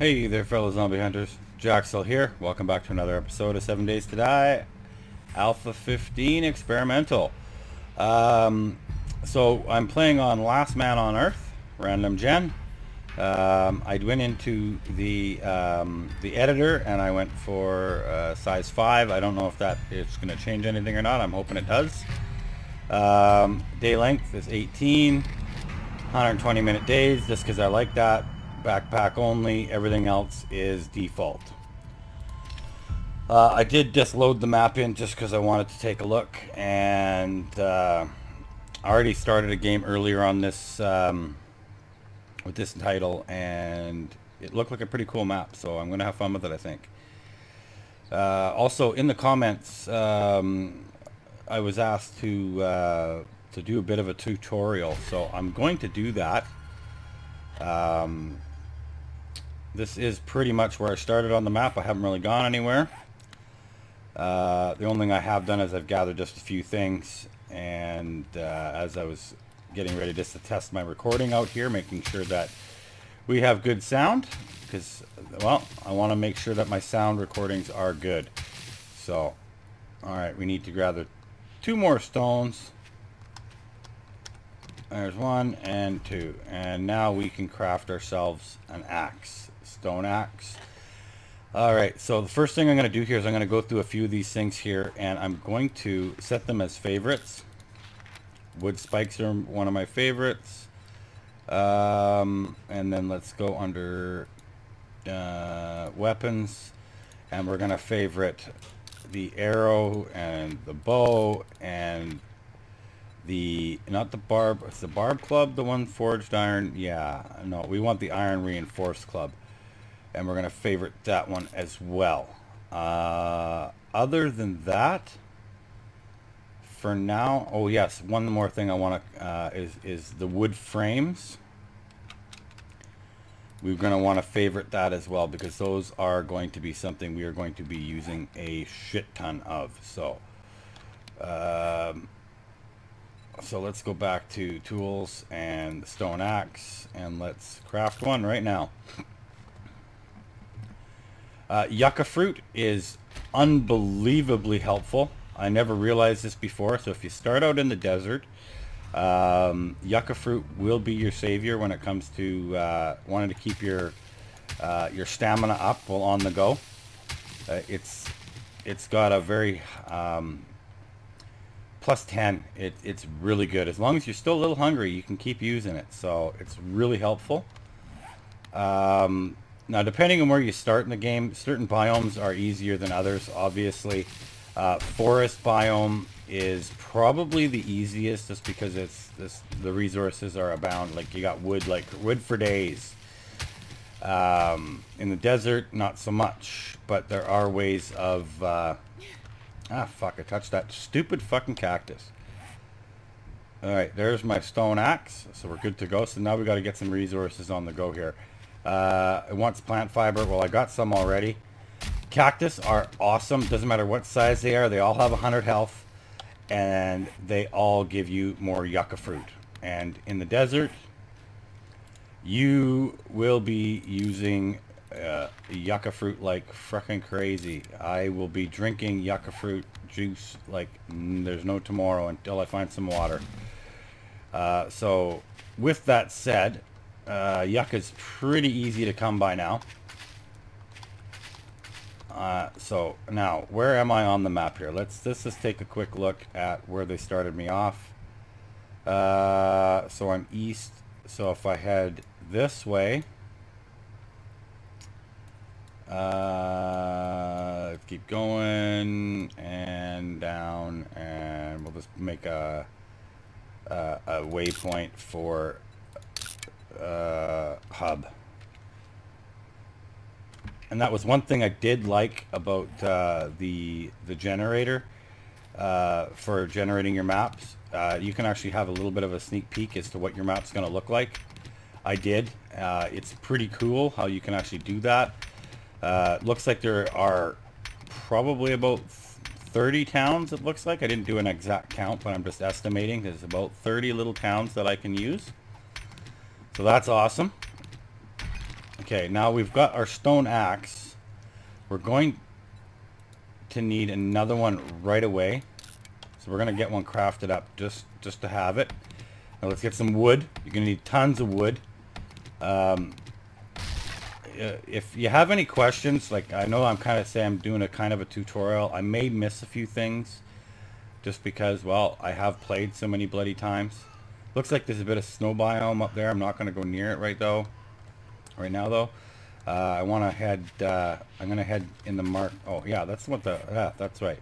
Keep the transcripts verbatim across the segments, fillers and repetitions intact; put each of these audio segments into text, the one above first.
Hey there, fellow zombie hunters. Jaxxall here. Welcome back to another episode of Seven Days to Die, Alpha fifteen Experimental. Um, so I'm playing on Last Man on Earth, random gen. Um, I went into the um, the editor and I went for uh, size five. I don't know if that it's going to change anything or not. I'm hoping it does. Um, day length is eighteen, one hundred twenty minute days, just because I like that. Backpack only, everything else is default. Uh, I did just load the map in just because I wanted to take a look, and uh, I already started a game earlier on this um, with this title, and it looked like a pretty cool map, so I'm gonna have fun with it, I think. Uh, also in the comments, um, I was asked to uh, to do a bit of a tutorial, so I'm going to do that. Um, this is pretty much where I started on the map. I haven't really gone anywhere. Uh, the only thing I have done is I've gathered just a few things, and uh, as I was getting ready just to test my recording out here, making sure that we have good sound, because, well, I want to make sure that my sound recordings are good. So, alright, we need to gather two more stones. There's one and two, and now we can craft ourselves an axe, stone axe. All right, so the first thing I'm going to do here is I'm going to go through a few of these things here, and I'm going to set them as favorites. Wood spikes are one of my favorites. Um, and then let's go under uh, weapons, and we're going to favorite the arrow and the bow and the not the barb it's the barb club, the one forged iron. Yeah, no, we want the iron reinforced club, and we're going to favorite that one as well. Uh, other than that, for now, oh yes, one more thing I want to uh, is is the wood frames. We're going to want to favorite that as well, because those are going to be something we are going to be using a shit ton of. So um So let's go back to tools and the stone axe, and let's craft one right now. Uh, yucca fruit is unbelievably helpful. I never realized this before, so if you start out in the desert, um, yucca fruit will be your savior when it comes to uh, wanting to keep your uh, your stamina up while on the go. Uh, it's it's got a very um, plus ten, it, it's really good. As long as you're still a little hungry, you can keep using it, so it's really helpful. Um, now, depending on where you start in the game, certain biomes are easier than others, obviously. Uh, forest biome is probably the easiest, just because it's this, the resources are abound. Like, you got wood, like wood for days. Um, in the desert, not so much, but there are ways of... Uh, Ah, fuck, I touched that stupid fucking cactus. Alright, there's my stone axe, so we're good to go. So now we got to get some resources on the go here. Uh, it wants plant fiber. Well, I got some already. Cactus are awesome. Doesn't matter what size they are. They all have one hundred health, and they all give you more yucca fruit. And in the desert, you will be using... Uh, yucca fruit like fucking crazy. I will be drinking yucca fruit juice like mm, there's no tomorrow until I find some water. Uh, so with that said, uh, yucca is pretty easy to come by now. Uh, so now, where am I on the map here? Let's let's just take a quick look at where they started me off. Uh, so I'm east. So if I head this way. Uh, let's keep going and down, and we'll just make a a, a waypoint for uh, hub. And that was one thing I did like about uh, the the generator uh, for generating your maps. Uh, you can actually have a little bit of a sneak peek as to what your map's going to look like. I did. Uh, it's pretty cool how you can actually do that. Uh, looks like there are probably about thirty towns, it looks like. I didn't do an exact count, but I'm just estimating. There's about thirty little towns that I can use. So that's awesome. I Okay, now we've got our stone axe. We're going to need another one right away. So we're going to get one crafted up just, just to have it. Now let's get some wood. You're going to need tons of wood. Um, if you have any questions, like I know I'm kind of saying I'm doing a kind of a tutorial. I may miss a few things just because, well, I have played so many bloody times. Looks like there's a bit of snow biome up there. I'm not going to go near it right though. Right now though, uh, I want to head. Uh, I'm going to head in the mark. Oh yeah, that's what the. Yeah, that's right.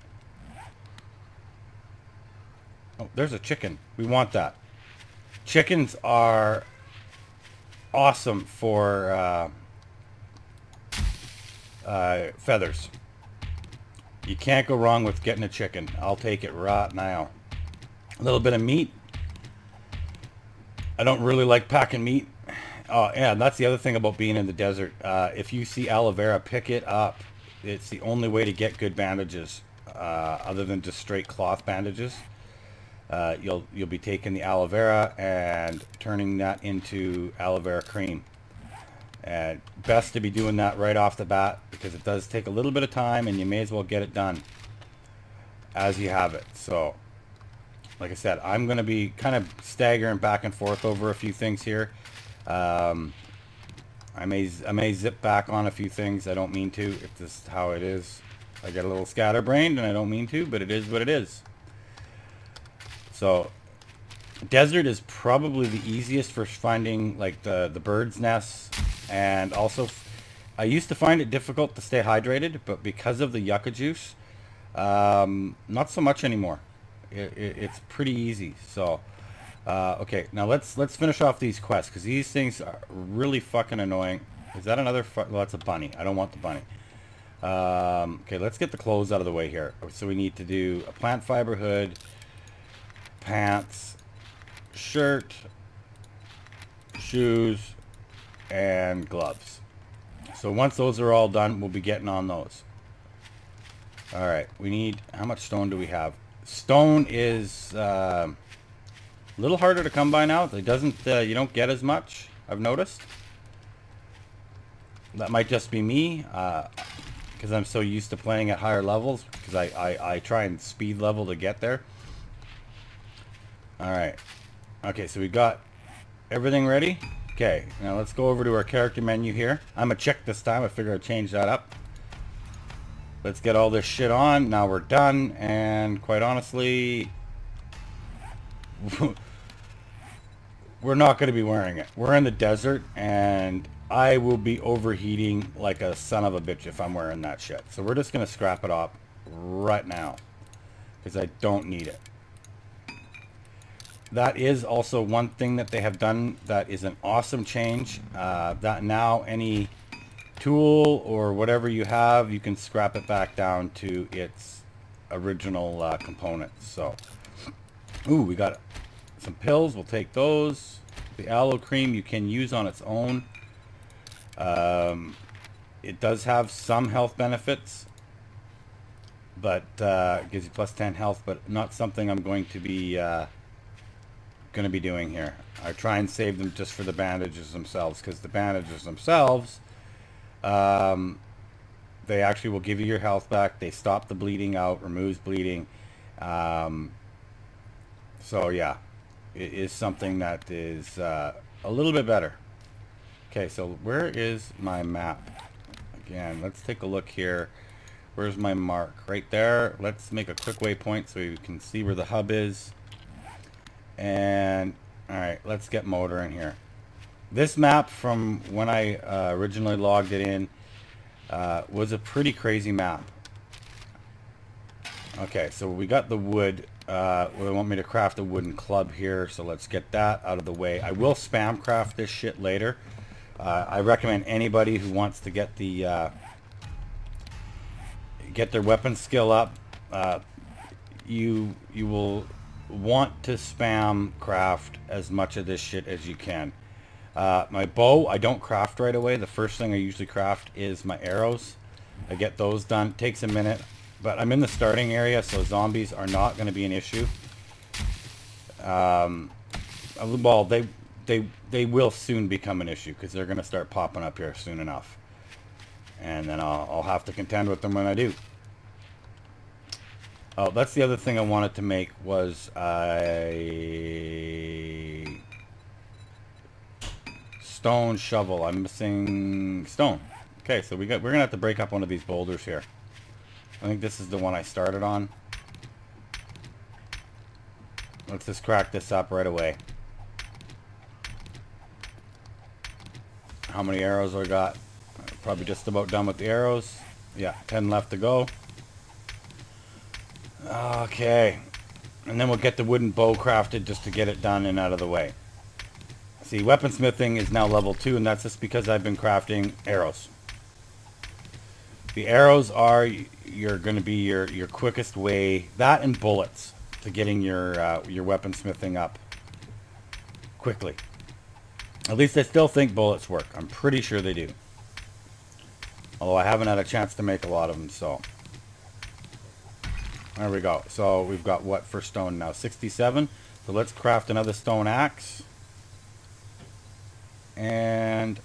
Oh, there's a chicken. We want that. Chickens are awesome for uh, uh, feathers. You can't go wrong with getting a chicken. I'll take it right now. A little bit of meat. I don't really like packing meat. Oh, yeah, and that's the other thing about being in the desert. Uh, if you see aloe vera, pick it up. It's the only way to get good bandages, uh, other than just straight cloth bandages. Uh, you'll you'll be taking the aloe vera and turning that into aloe vera cream, and best to be doing that right off the bat because it does take a little bit of time and you may as well get it done as you have it. So like I said, I'm gonna be kind of staggering back and forth over a few things here. um, I may I may zip back on a few things. I don't mean to. If this is how it is, I get a little scatterbrained and I don't mean to, but it is what it is. So, desert is probably the easiest for finding like the, the bird's nests, and also I used to find it difficult to stay hydrated, but because of the yucca juice, um, not so much anymore. It, it, it's pretty easy. So, uh, okay, now let's let's finish off these quests because these things are really fucking annoying. Is that another? Fu well, that's a bunny. I don't want the bunny. Um, okay, let's get the clothes out of the way here. So we need to do a plant fiber hood. Pants, shirt, shoes, and gloves. So once those are all done, we'll be getting on those. All right, we need, how much stone do we have? Stone is uh, a little harder to come by now. It doesn't, uh, you don't get as much, I've noticed. That might just be me, because uh, I'm so used to playing at higher levels, because I, I, I try and speed level to get there. Alright, okay, so we got everything ready. Okay, now let's go over to our character menu here. I'm a chick this time, I figure I'd change that up. Let's get all this shit on, now we're done, and quite honestly, we're not going to be wearing it. We're in the desert, and I will be overheating like a son of a bitch if I'm wearing that shit. So we're just going to scrap it up right now, because I don't need it. That is also one thing that they have done that is an awesome change, uh, that now any tool or whatever you have, you can scrap it back down to its original uh, components. So, ooh, we got some pills, we'll take those. The aloe cream you can use on its own. Um, it does have some health benefits, but uh, gives you plus ten health, but not something I'm going to be uh, going to be doing here. I try and save them just for the bandages themselves, because the bandages themselves, um, they actually will give you your health back. They stop the bleeding out, removes bleeding. Um, so yeah, it is something that is uh, a little bit better. Okay, so where is my map? Again, let's take a look here. Where's my mark? Right there. Let's make a quick waypoint so you can see where the hub is. And alright, let's get motor in here. This map from when I uh, originally logged it in uh, was a pretty crazy map. Okay, so we got the wood. Uh, well, they want me to craft a wooden club here, so let's get that out of the way. I will spam craft this shit later. Uh, I recommend anybody who wants to get the uh, get their weapon skill up. Uh, you you will want to spam craft as much of this shit as you can. Uh, my bow, I don't craft right away. The first thing I usually craft is my arrows. I get those done. It takes a minute, but I'm in the starting area, so zombies are not going to be an issue. Um, well, they they they will soon become an issue because they're going to start popping up here soon enough. And then I'll, I'll have to contend with them when I do. Oh, that's the other thing I wanted to make was I... Stone shovel. I'm missing stone. Okay, so we got, we're going to have to break up one of these boulders here. I think this is the one I started on. Let's just crack this up right away. How many arrows I got? Probably just about done with the arrows. Yeah, ten left to go. Okay. And then we'll get the wooden bow crafted just to get it done and out of the way. See, weaponsmithing is now level two, and that's just because I've been crafting arrows. The arrows are you're going to be your, your quickest way, that and bullets, to getting your, uh, your weaponsmithing up quickly. At least I still think bullets work. I'm pretty sure they do. Although I haven't had a chance to make a lot of them, so... There we go. So we've got what for stone now? sixty-seven. So let's craft another stone axe. And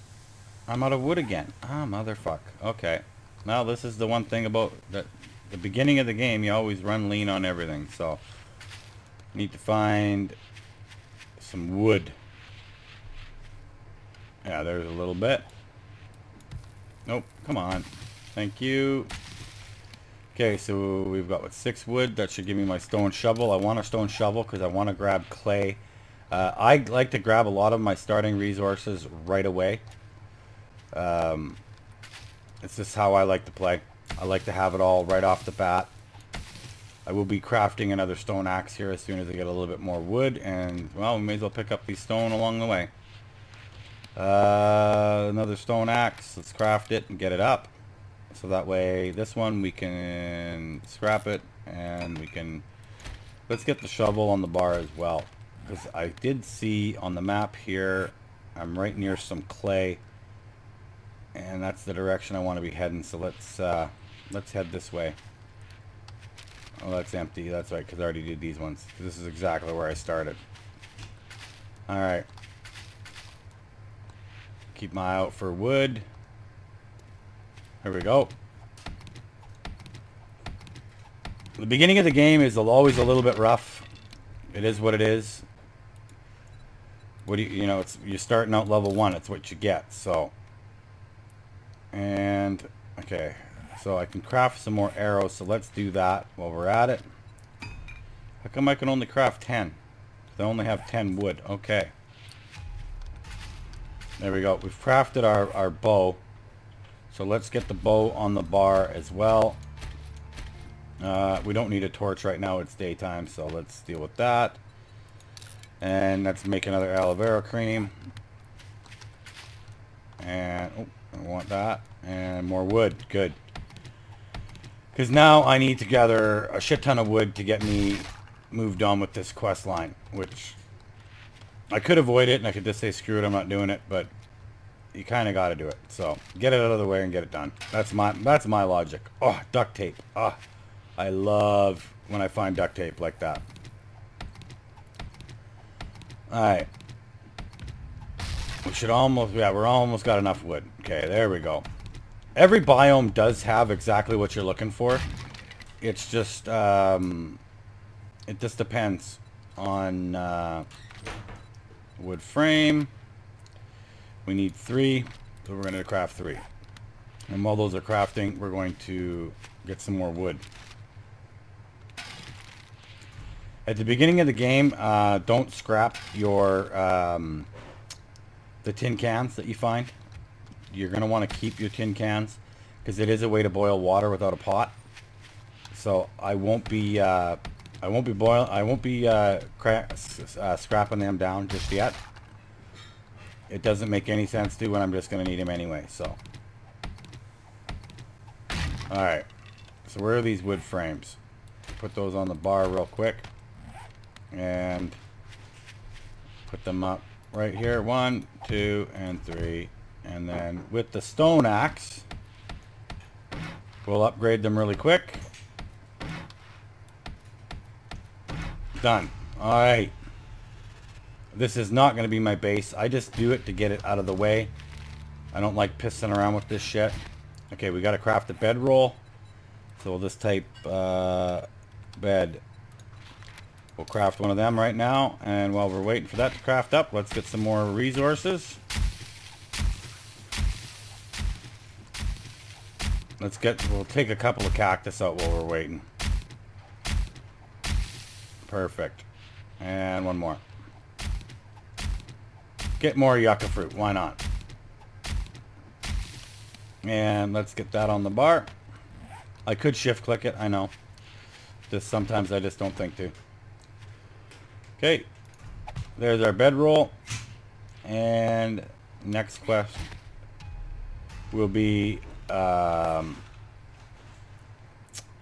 I'm out of wood again. Ah, motherfuck. Okay. Now this is the one thing about the, the beginning of the game. You always run lean on everything. So need to find some wood. Yeah, there's a little bit. Nope. Come on. Thank you. Okay, so we've got what, six wood. That should give me my stone shovel. I want a stone shovel because I want to grab clay. Uh, I like to grab a lot of my starting resources right away. Um, it's just how I like to play. I like to have it all right off the bat. I will be crafting another stone axe here as soon as I get a little bit more wood. And, well, we may as well pick up the stone along the way. Uh, another stone axe. Let's craft it and get it up. So that way, this one we can scrap it, and we can... Let's get the shovel on the bar as well. Because I did see on the map here, I'm right near some clay. And that's the direction I want to be heading, so let's, uh, let's head this way. Oh, that's empty. That's right, because I already did these ones. This is exactly where I started. Alright. Keep my eye out for wood. Here we go. The beginning of the game is always a little bit rough. It is what it is. What do you, you know, it's, you're starting out level one. It's what you get, so. And, okay. So I can craft some more arrows, so let's do that while we're at it. How come I can only craft ten? I only have ten wood. Okay. There we go. We've crafted our, our bow. So let's get the bow on the bar as well. Uh, we don't need a torch right now. It's daytime, so let's deal with that. And let's make another aloe vera cream. And oh, I want that. And more wood. Good. Because now I need to gather a shit ton of wood to get me moved on with this quest line. Which I could avoid it, and I could just say, screw it, I'm not doing it. But... you kind of got to do it. So, get it out of the way and get it done. That's my that's my logic. Oh, duct tape. Oh, I love when I find duct tape like that. Alright. We should almost... yeah, we're almost got enough wood. Okay, there we go. Every biome does have exactly what you're looking for. It's just... Um, it just depends on... Uh, wood frame... We need three, so we're going to craft three. And while those are crafting, we're going to get some more wood. At the beginning of the game, uh, don't scrap your um, the tin cans that you find. You're going to want to keep your tin cans because it is a way to boil water without a pot. So I won't be uh, I won't be boil I won't be uh, cra uh, scrapping them down just yet. It doesn't make any sense to when I'm just going to need him anyway, so. Alright. So where are these wood frames? Put those on the bar real quick. And put them up right here. One, two, and three. And then with the stone axe, we'll upgrade them really quick. Done. Alright. This is not going to be my base. I just do it to get it out of the way. I don't like pissing around with this shit. Okay, we got to craft a bedroll. So we'll just type uh, bed. We'll craft one of them right now. And while we're waiting for that to craft up, let's get some more resources. Let's get, we'll take a couple of cactus out while we're waiting. Perfect. And one more. Get more yucca fruit, why not? And let's get that on the bar. I could shift click it, I know. Just sometimes I just don't think to. Okay, there's our bedroll. And next quest will be um,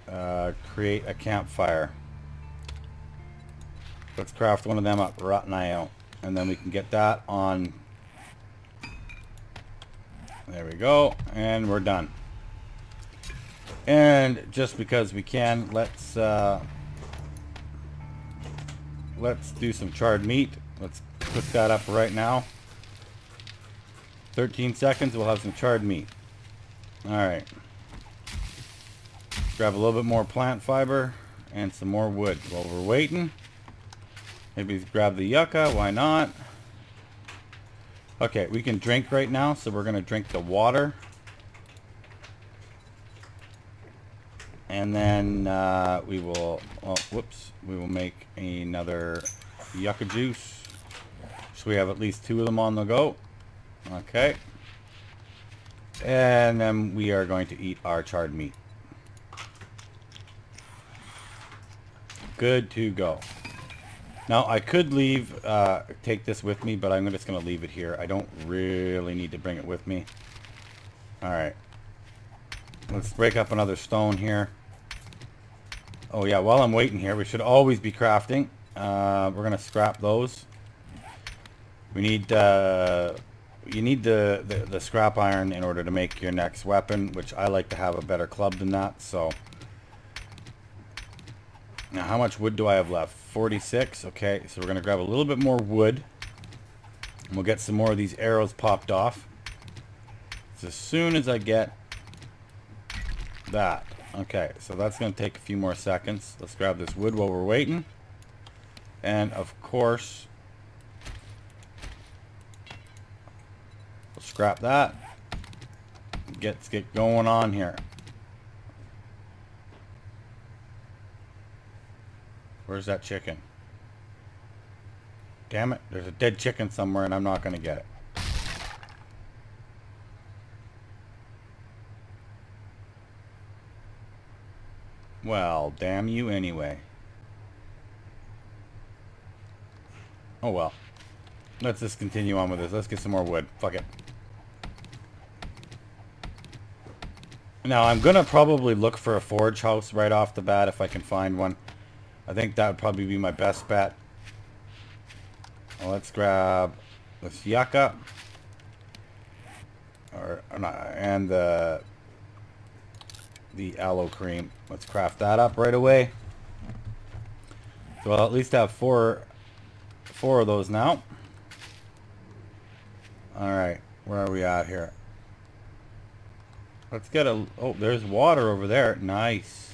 uh, create a campfire. Let's craft one of them up, rotten I O. And then we can get that on. There we go. And we're done. And just because we can, let's uh, let's do some charred meat. Let's cook that up right now. thirteen seconds, we'll have some charred meat. Alright. Grab a little bit more plant fiber and some more wood while we're waiting. Maybe grab the yucca, why not? Okay, we can drink right now, so we're going to drink the water. And then uh, we will, oh, whoops, we will make another yucca juice. So we have at least two of them on the go. Okay. And then we are going to eat our charred meat. Good to go. Now, I could leave, uh, take this with me, but I'm just going to leave it here. I don't really need to bring it with me. Alright. Let's break up another stone here. Oh, yeah, while I'm waiting here, we should always be crafting. Uh, we're going to scrap those. We need, uh, you need the, the, the scrap iron in order to make your next weapon, which I like to have a better club than that, so... Now, how much wood do I have left? forty-six. Okay, so we're going to grab a little bit more wood. And we'll get some more of these arrows popped off. So as soon as I get that. Okay, so that's going to take a few more seconds. Let's grab this wood while we're waiting. And, of course, we'll scrap that. Let's get going on here. Where's that chicken? Damn it, there's a dead chicken somewhere and I'm not going to get it. Well, damn you anyway. Oh well. Let's just continue on with this. Let's get some more wood. Fuck it. Now, I'm going to probably look for a forge house right off the bat if I can find one. I think that would probably be my best bet. Well, let's grab this yucca, or, or not, and the the aloe cream. Let's craft that up right away. So I'll at least have four four of those now. All right, where are we at here? Let's get a. Oh, there's water over there. Nice.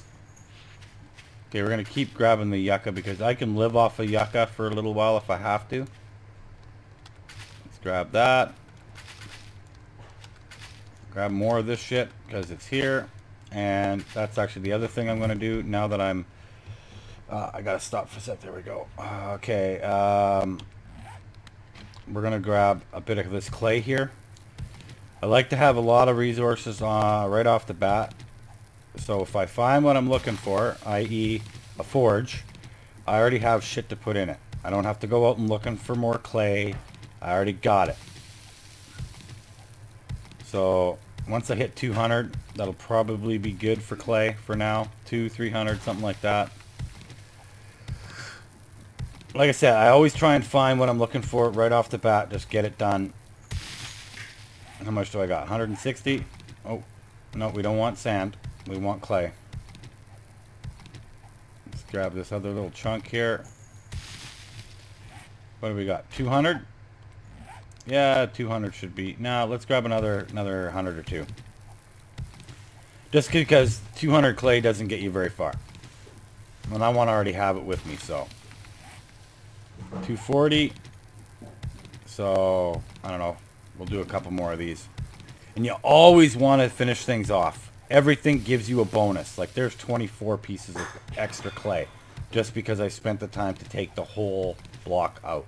Okay, we're going to keep grabbing the yucca because I can live off of yucca for a little while if I have to. Let's grab that. Grab more of this shit because it's here. And that's actually the other thing I'm going to do now that I'm... Uh, I got to stop for a sec. There we go. Okay. Um, we're going to grab a bit of this clay here. I like to have a lot of resources uh, right off the bat. So if I find what I'm looking for, that is a forge, I already have shit to put in it. I don't have to go out and looking for more clay. I already got it. So once I hit two hundred, that'll probably be good for clay for now. two, three hundred, something like that. Like I said, I always try and find what I'm looking for right off the bat. Just get it done. How much do I got? one hundred sixty? Oh, no, we don't want sand. We want clay. Let's grab this other little chunk here. What do we got? two hundred? Yeah, two hundred should be. Now let's grab another another one hundred or two. Just because two hundred clay doesn't get you very far. And I want to already have it with me, so. two forty. So, I don't know. We'll do a couple more of these. And you always want to finish things off. Everything gives you a bonus. Like, there's twenty-four pieces of extra clay. Just because I spent the time to take the whole block out.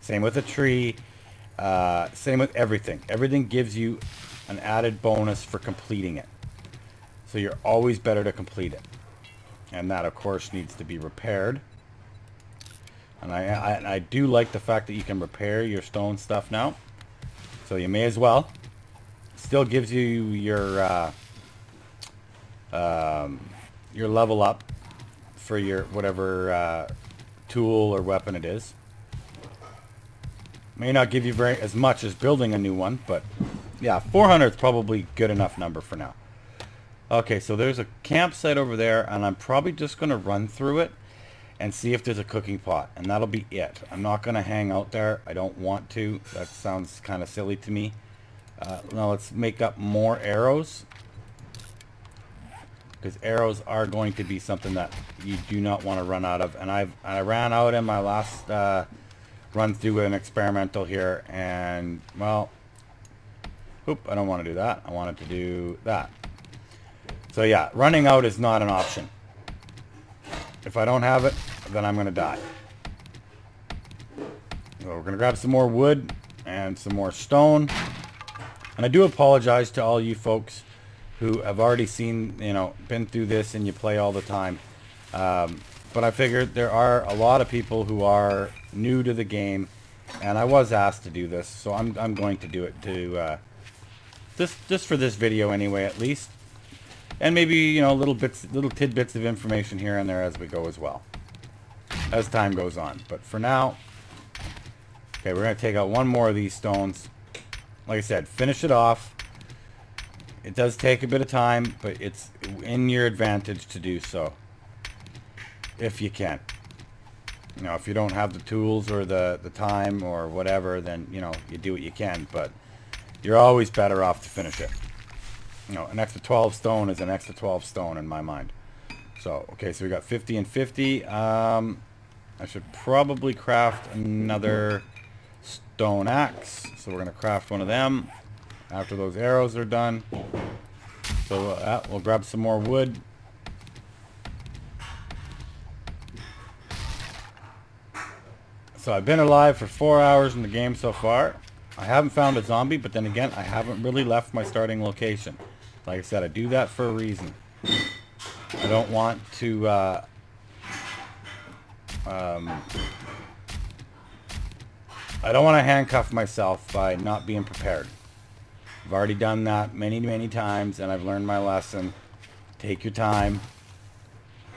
Same with a tree. Uh, same with everything. Everything gives you an added bonus for completing it. So you're always better to complete it. And that, of course, needs to be repaired. And I, I, I do like the fact that you can repair your stone stuff now. So you may as well. Still gives you your uh, um, your level up for your whatever uh, tool or weapon it is. May not give you very as much as building a new one, but yeah, four hundred is probably good enough number for now. Okay, so there's a campsite over there, and I'm probably just going to run through it and see if there's a cooking pot, and that'll be it. I'm not going to hang out there. I don't want to. That sounds kind of silly to me. Uh, now let's make up more arrows, because arrows are going to be something that you do not want to run out of. And I've I ran out in my last uh, run through an experimental here, and well, oop, I don't want to do that. I wanted to do that. So yeah, running out is not an option. If I don't have it, then I'm going to die. So we're going to grab some more wood and some more stone. And I do apologize to all you folks who have already seen, you know, been through this and you play all the time. Um, but I figured there are a lot of people who are new to the game. And I was asked to do this, so I'm, I'm going to do it to, uh, just, just for this video anyway, at least. And maybe, you know, little bits, little tidbits of information here and there as we go as well. As time goes on. But for now, okay, we're going to take out one more of these stones. Like I said, finish it off. It does take a bit of time, but it's in your advantage to do so. If you can. You know, if you don't have the tools or the, the time or whatever, then, you know, you do what you can. But you're always better off to finish it. You know, an extra twelve stone is an extra twelve stone in my mind. So, okay, so we got fifty and fifty. Um, I should probably craft another stone axe. So we're going to craft one of them after those arrows are done. So uh, we'll grab some more wood. So I've been alive for four hours in the game so far. I haven't found a zombie, but then again, I haven't really left my starting location. Like I said, I do that for a reason. I don't want to, uh, um, I don't want to handcuff myself by not being prepared. I've already done that many, many times, and I've learned my lesson. Take your time.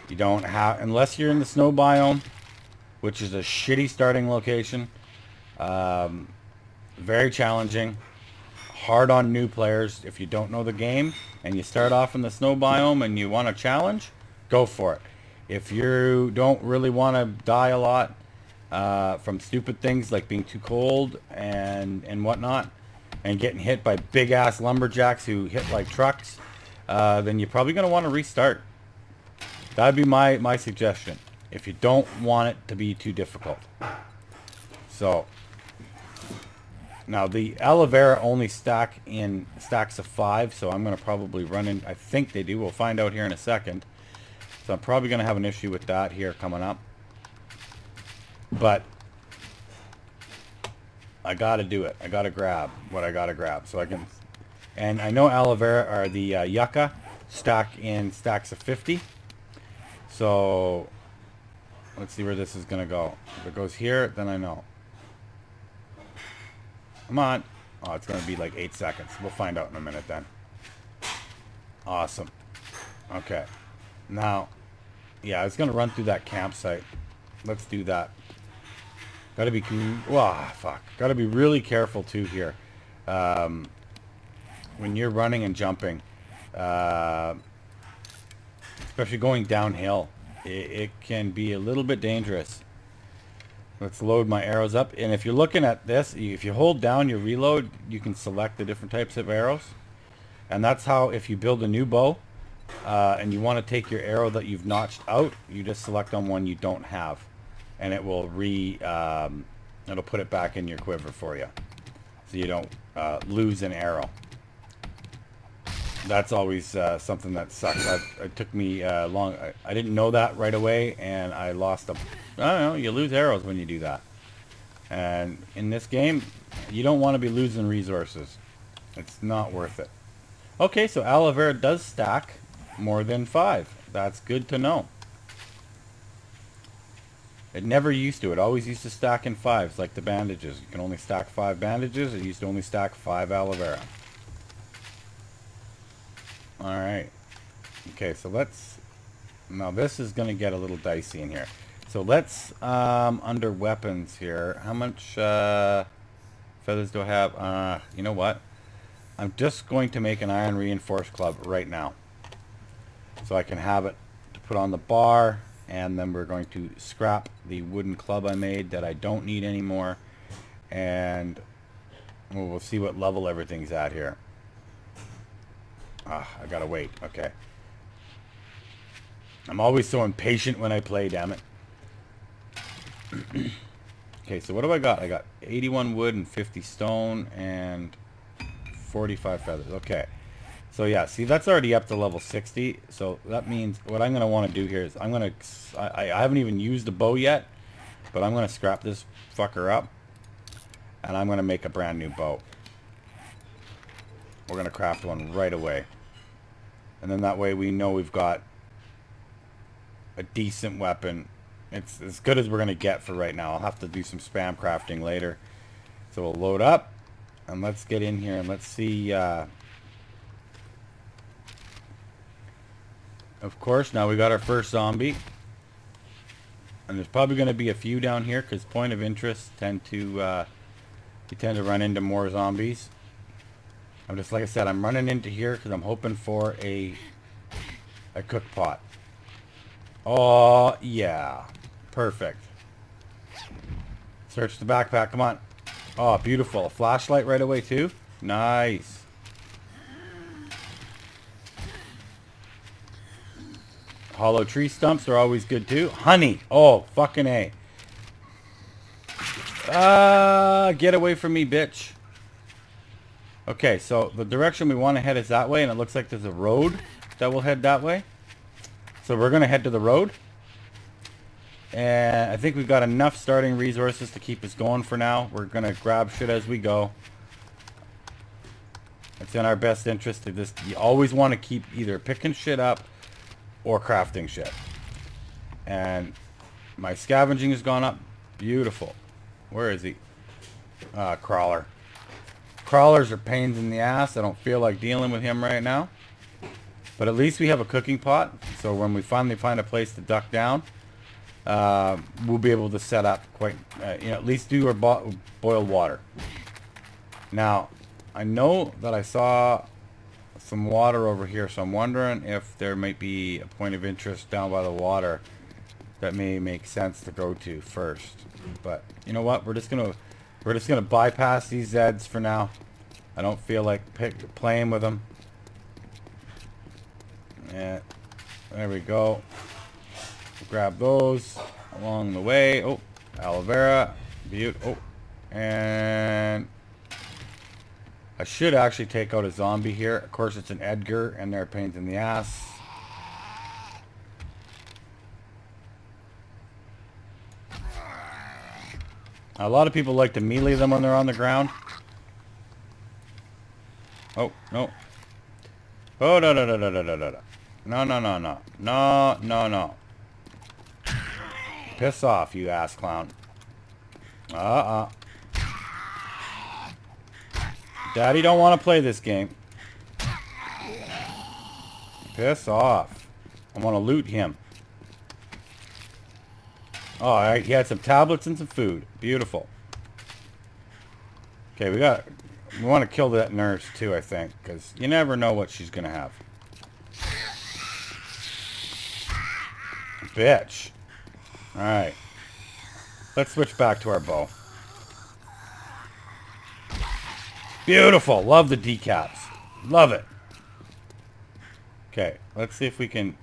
You don't have, unless you're in the snow biome, which is a shitty starting location, um, very challenging. Hard on new players. If you don't know the game and you start off in the snow biome and you want a challenge, go for it. If you don't really want to die a lot uh, from stupid things like being too cold and and whatnot, and getting hit by big ass lumberjacks who hit like trucks, uh, then you're probably going to want to restart. That'd be my my suggestion if you don't want it to be too difficult. So. Now the aloe vera only stack in stacks of five, so I'm going to probably run in, I think they do, we'll find out here in a second. So I'm probably going to have an issue with that here coming up. But I got to do it. I got to grab what I got to grab. So I can, and I know aloe vera are the uh, yucca stack in stacks of fifty. So let's see where this is going to go. If it goes here, then I know. Come on. Oh, it's going to be like eight seconds. We'll find out in a minute then. Awesome. Okay. Now, yeah, I was going to run through that campsite. Let's do that. Got to be... Wow, fuck. Got to be really careful too here. Um, when you're running and jumping, uh, especially going downhill, it, it can be a little bit dangerous. Let's load my arrows up. And if you're looking at this, if you hold down your reload, you can select the different types of arrows. And that's how, if you build a new bow uh, and you want to take your arrow that you've notched out, you just select on one you don't have, and it will re um, it'll put it back in your quiver for you, so you don't uh, lose an arrow. That's always uh, something that sucks. I, it took me uh, long. I, I didn't know that right away, and I lost them. I don't know, you lose arrows when you do that. And in this game, you don't want to be losing resources. It's not worth it. Okay, so aloe vera does stack more than five. That's good to know. It never used to. It always used to stack in fives, like the bandages. You can only stack five bandages. It used to only stack five aloe vera. Alright, okay, so let's, now this is going to get a little dicey in here. So let's, um, under weapons here, how much uh, feathers do I have? Uh, you know what, I'm just going to make an iron reinforced club right now, so I can have it to put on the bar, and then we're going to scrap the wooden club I made that I don't need anymore, and we'll see what level everything's at here. Ah, I gotta wait. Okay. I'm always so impatient when I play, damn it. Okay, so what do I got? I got eighty-one wood and fifty stone and forty-five feathers. Okay. So yeah, see, that's already up to level sixty. So that means what I'm going to want to do here is I'm going to... I, I haven't even used the bow yet, but I'm going to scrap this fucker up, and I'm going to make a brand new bow. We're going to craft one right away. And then that way we know we've got a decent weapon. It's as good as we're going to get for right now. I'll have to do some spam crafting later. So we'll load up. And let's get in here and let's see. Uh, of course, now we got our first zombie. And there's probably going to be a few down here, because point of interest tend to... Uh, you tend to run into more zombies. I'm just, like I said, I'm running into here because I'm hoping for a a cook pot. Oh, yeah. Perfect. Search the backpack. Come on. Oh, beautiful. A flashlight right away, too. Nice. Hollow tree stumps are always good, too. Honey. Oh, fucking A. Ah, get away from me, bitch. Okay, so the direction we want to head is that way, and it looks like there's a road that will head that way. So we're going to head to the road. And I think we've got enough starting resources to keep us going for now. We're going to grab shit as we go. It's in our best interest to just... You always want to keep either picking shit up or crafting shit. And my scavenging has gone up. Beautiful. Where is he? Ah, uh, crawler. Crawlers are pains in the ass. I don't feel like dealing with him right now. But at least we have a cooking pot. So when we finally find a place to duck down, uh, we'll be able to set up quite... Uh, you know, at least do our bo boiled water. Now, I know that I saw some water over here. So I'm wondering if there might be a point of interest down by the water that may make sense to go to first. But you know what? We're just going to... We're just going to bypass these Zeds for now. I don't feel like pick, playing with them. Yeah. There we go. We'll grab those along the way. Oh, aloe vera. Beaut. Oh. And I should actually take out a zombie here. Of course, it's an Edgar, and they're pains in the ass. A lot of people like to melee them when they're on the ground. Oh, no. Oh, no, no, no, no, no, no, no, no, no, no, no, no, no, no. Piss off, you ass clown. Uh-uh. Daddy don't want to play this game. Piss off. I want to loot him. Alright, he had some tablets and some food. Beautiful. Okay, we got... We want to kill that nurse too, I think. Because you never know what she's going to have. Bitch. Alright. Let's switch back to our bow. Beautiful. Love the decaps. Love it. Okay, let's see if we can...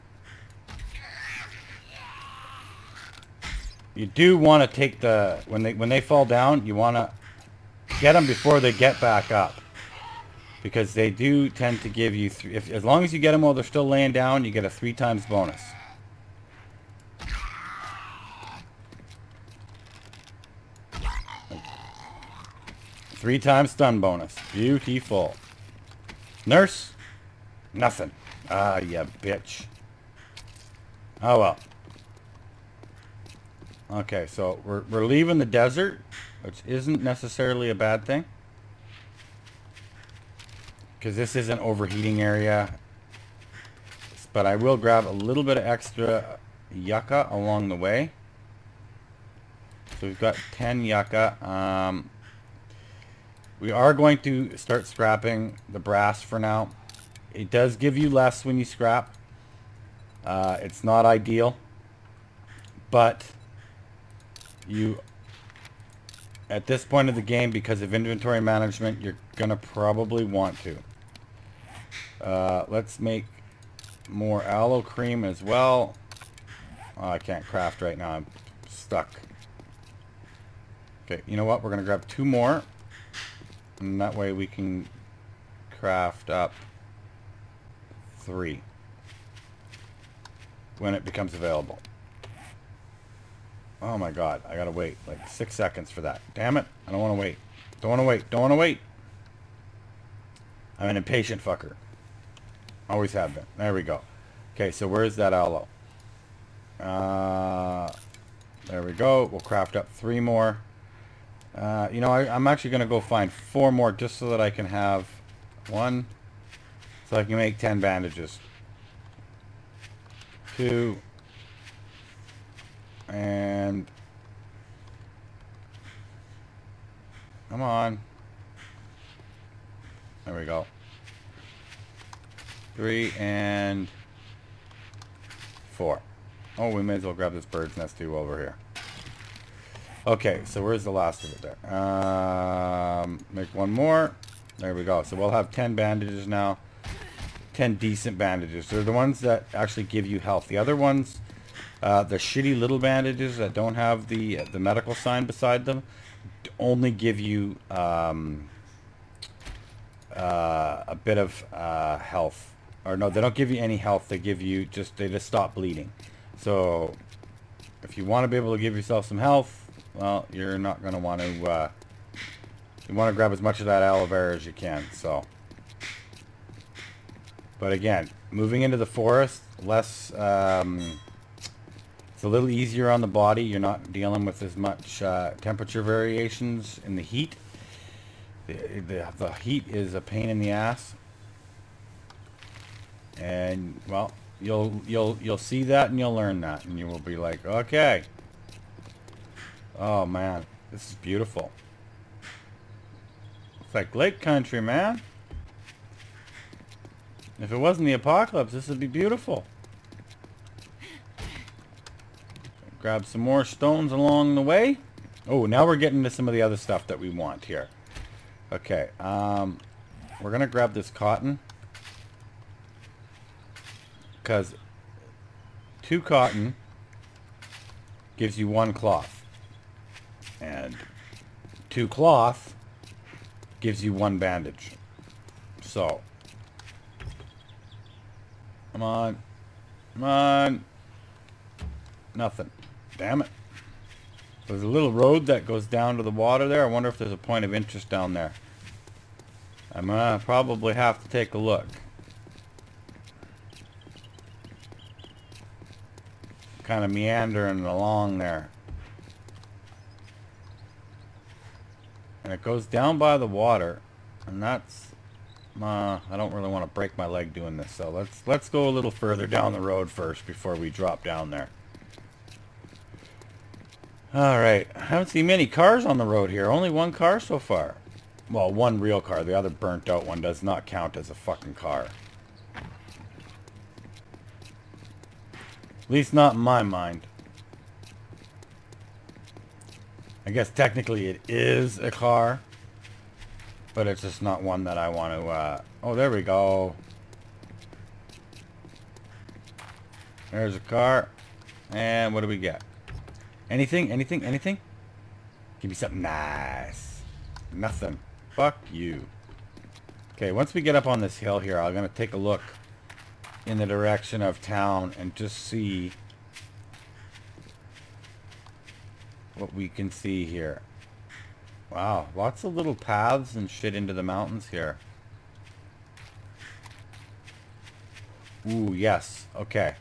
You do want to take the... When they when they fall down, you want to get them before they get back up. Because they do tend to give you... Th if, as long as you get them while they're still laying down, you get a three times bonus. Three times stun bonus. Beautiful. Nurse? Nothing. Ah, you bitch. Oh, well. Okay, so we're, we're leaving the desert, which isn't necessarily a bad thing. Because this is an overheating area. But I will grab a little bit of extra yucca along the way. So we've got ten yucca. Um, we are going to start scrapping the brass for now. It does give you less when you scrap. Uh, it's not ideal. But... You, at this point of the game, because of inventory management, you're gonna probably want to. Uh, let's make more aloe cream as well. Oh, I can't craft right now. I'm stuck. Okay, you know what? We're gonna grab two more, and that way we can craft up three when it becomes available. Oh my god, I gotta wait like six seconds for that. Damn it, I don't wanna wait. Don't wanna wait, don't wanna wait. I'm an impatient fucker. Always have been. There we go. Okay, so where's that aloe? Uh, there we go. We'll craft up three more. Uh, you know, I, I'm actually gonna go find four more just so that I can have one. So I can make ten bandages. Two. And come on, there we go, three and four. Oh, we may as well grab this bird's nest too over here. Okay, so where's the last of it there? Um, make one more. There we go. So we'll have ten bandages now. ten decent bandages. They're the ones that actually give you health. The other ones, Uh, the shitty little bandages that don't have the the medical sign beside them only give you um, uh, a bit of uh, health. Or no, they don't give you any health. They give you just, they just stop bleeding. So if you want to be able to give yourself some health, well, you're not going to want to, uh, you want to grab as much of that aloe vera as you can. So, but again, moving into the forest, less... Um, It's a little easier on the body. You're not dealing with as much uh, temperature variations in the heat. The, the, the heat is a pain in the ass, and well, you'll you'll you'll see that and you'll learn that, and you will be like, okay, oh man, this is beautiful. It's like lake country, man. If it wasn't the apocalypse, this would be beautiful. Grab some more stones along the way. Oh, now we're getting to some of the other stuff that we want here. Okay, um, we're gonna grab this cotton, because two cotton gives you one cloth, and two cloth gives you one bandage. So, come on, come on, nothing. Damn it. There's a little road that goes down to the water there. I wonder if there's a point of interest down there. I'm gonna probably have to take a look. Kind of meandering along there. And it goes down by the water. And that's... Uh, I don't really want to break my leg doing this. So let's, let's go a little further down the road first before we drop down there. Alright, I haven't seen many cars on the road here. Only one car so far. Well, one real car. The other burnt out one does not count as a fucking car. At least not in my mind. I guess technically it is a car, but it's just not one that I want to, uh, oh, there we go. There's a car. And what do we get? Anything? Anything? Anything? Give me something nice. Nothing. Fuck you. Okay, once we get up on this hill here, I'm going to take a look in the direction of town and just see what we can see here. Wow, lots of little paths and shit into the mountains here. Ooh, yes. Okay.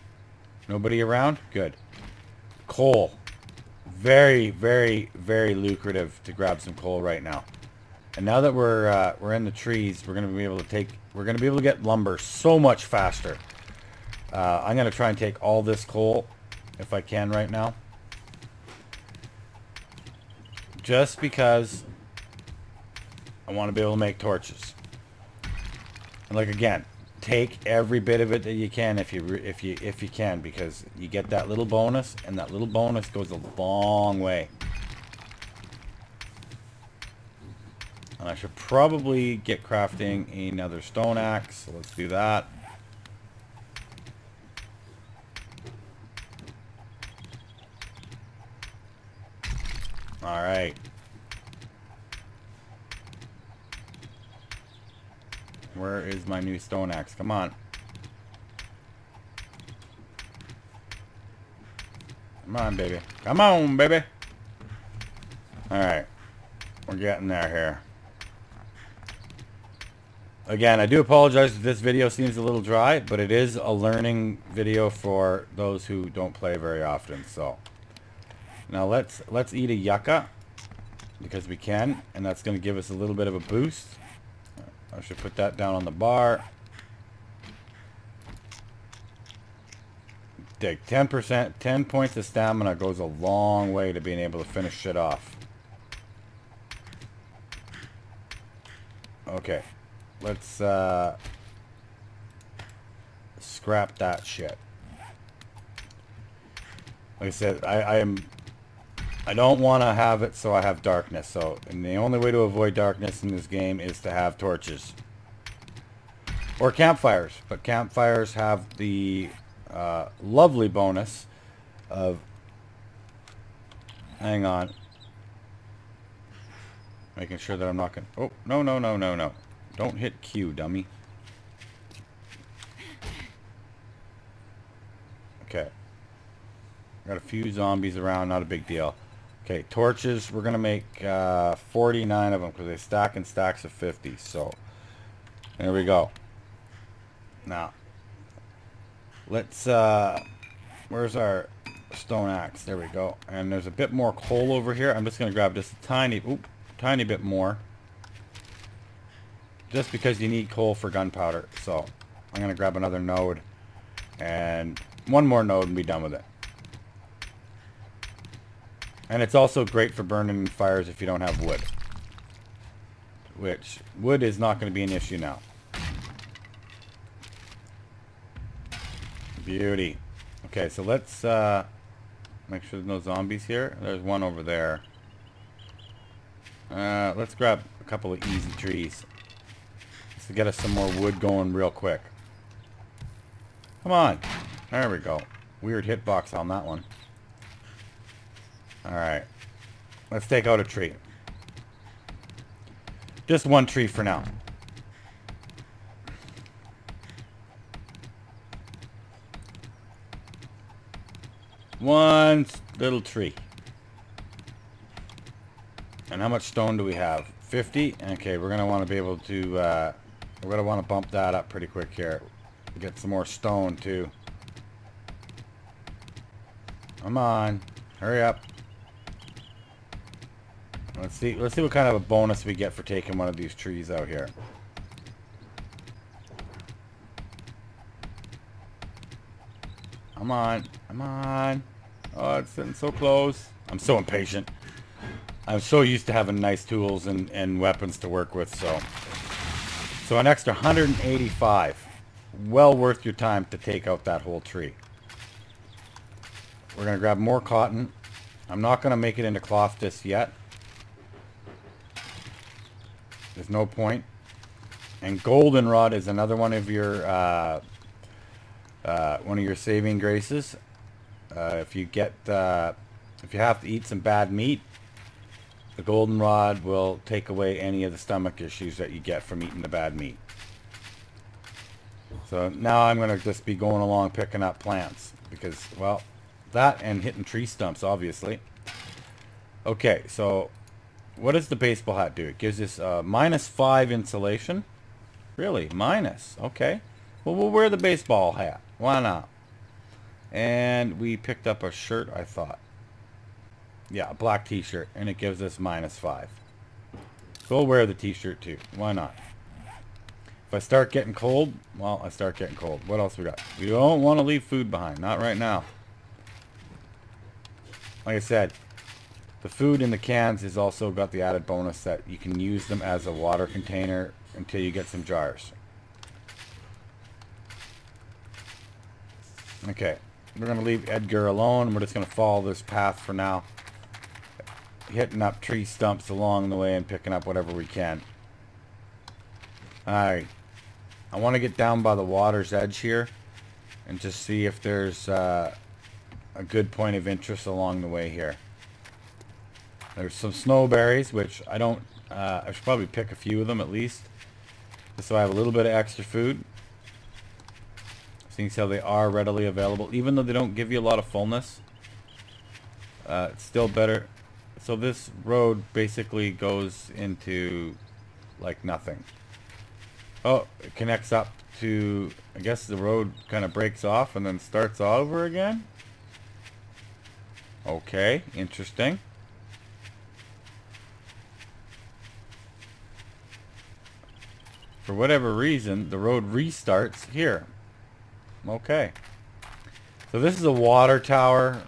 Nobody around? Good. Coal. Very, very, very lucrative to grab some coal right now. And now that we're uh, we're in the trees, we're gonna be able to take we're gonna be able to get lumber so much faster. Uh, I'm gonna try and take all this coal if I can right now, just because I want to be able to make torches. And like again, take every bit of it that you can if you if you if you can, because you get that little bonus, and that little bonus goes a long way. And I should probably get crafting another stone axe, so let's do that. Alright. Where is my new stone axe? Come on. Come on, baby. Come on, baby. Alright. We're getting there here. Again, I do apologize if this video seems a little dry, but it is a learning video for those who don't play very often. So now let's let's eat a yucca because we can, and that's going to give us a little bit of a boost. I should put that down on the bar. Dig ten percent, ten points of stamina goes a long way to being able to finish shit off. Okay. Let's uh, scrap that shit. Like I said, I, I am. I don't want to have it, so I have darkness. So, and the only way to avoid darkness in this game is to have torches or campfires. But campfires have the uh, lovely bonus of. Hang on. Making sure that I'm not gonna. Oh no no no no no. Don't hit Q, dummy. Okay. Got a few zombies around, not a big deal. Okay, torches. We're going to make uh, forty-nine of them because they stack in stacks of fifty. So, there we go. Now, let's... Uh, where's our stone axe? There we go. And there's a bit more coal over here. I'm just going to grab just a tiny, oop, tiny bit more. Just because you need coal for gunpowder. So I'm gonna grab another node and one more node and be done with it. And it's also great for burning fires if you don't have wood, which wood is not going to be an issue now. Beauty. Okay, so let's uh, make sure there's no zombies here. There's one over there. Uh, let's grab a couple of easy trees to get us some more wood going real quick. Come on. There we go. Weird hitbox on that one. Alright. Let's take out a tree. Just one tree for now. One little tree. And how much stone do we have? fifty? Okay, we're going to want to be able to... Uh, We're going to want to bump that up pretty quick here. Get some more stone, too. Come on. Hurry up. Let's see. Let's see what kind of a bonus we get for taking one of these trees out here. Come on. Come on. Oh, it's sitting so close. I'm so impatient. I'm so used to having nice tools and, and weapons to work with, so... So an extra one hundred eighty-five. Well worth your time to take out that whole tree. We're going to grab more cotton. I'm not going to make it into cloth just yet. There's no point. And goldenrod is another one of your uh, uh, one of your saving graces. Uh, if you get uh, if you have to eat some bad meat, the goldenrod will take away any of the stomach issues that you get from eating the bad meat. So now I'm going to just be going along picking up plants because, well, that and hitting tree stumps, obviously. Okay, so what does the baseball hat do? It gives us uh, minus five insulation. Really? Minus? Okay. Well, we'll wear the baseball hat. Why not? And we picked up a shirt, I thought. Yeah, a black t-shirt, and it gives us minus five. So we'll wear the t-shirt too. Why not? If I start getting cold, well, I start getting cold. What else we got? We don't want to leave food behind. Not right now. Like I said, the food in the cans has also got the added bonus that you can use them as a water container until you get some jars. Okay, we're going to leave Edgar alone. We're just going to follow this path for now, hitting up tree stumps along the way and picking up whatever we can. Alright, I want to get down by the water's edge here and just see if there's uh, a good point of interest along the way here. There's some snowberries, which I don't, uh, I should probably pick a few of them at least, just so I have a little bit of extra food, seeing as how they are readily available. Even though they don't give you a lot of fullness, uh, it's still better. So this road basically goes into like nothing. Oh, it connects up to, I guess the road kind of breaks off and then starts all over again. Okay, interesting. For whatever reason, the road restarts here. Okay. So this is a water tower.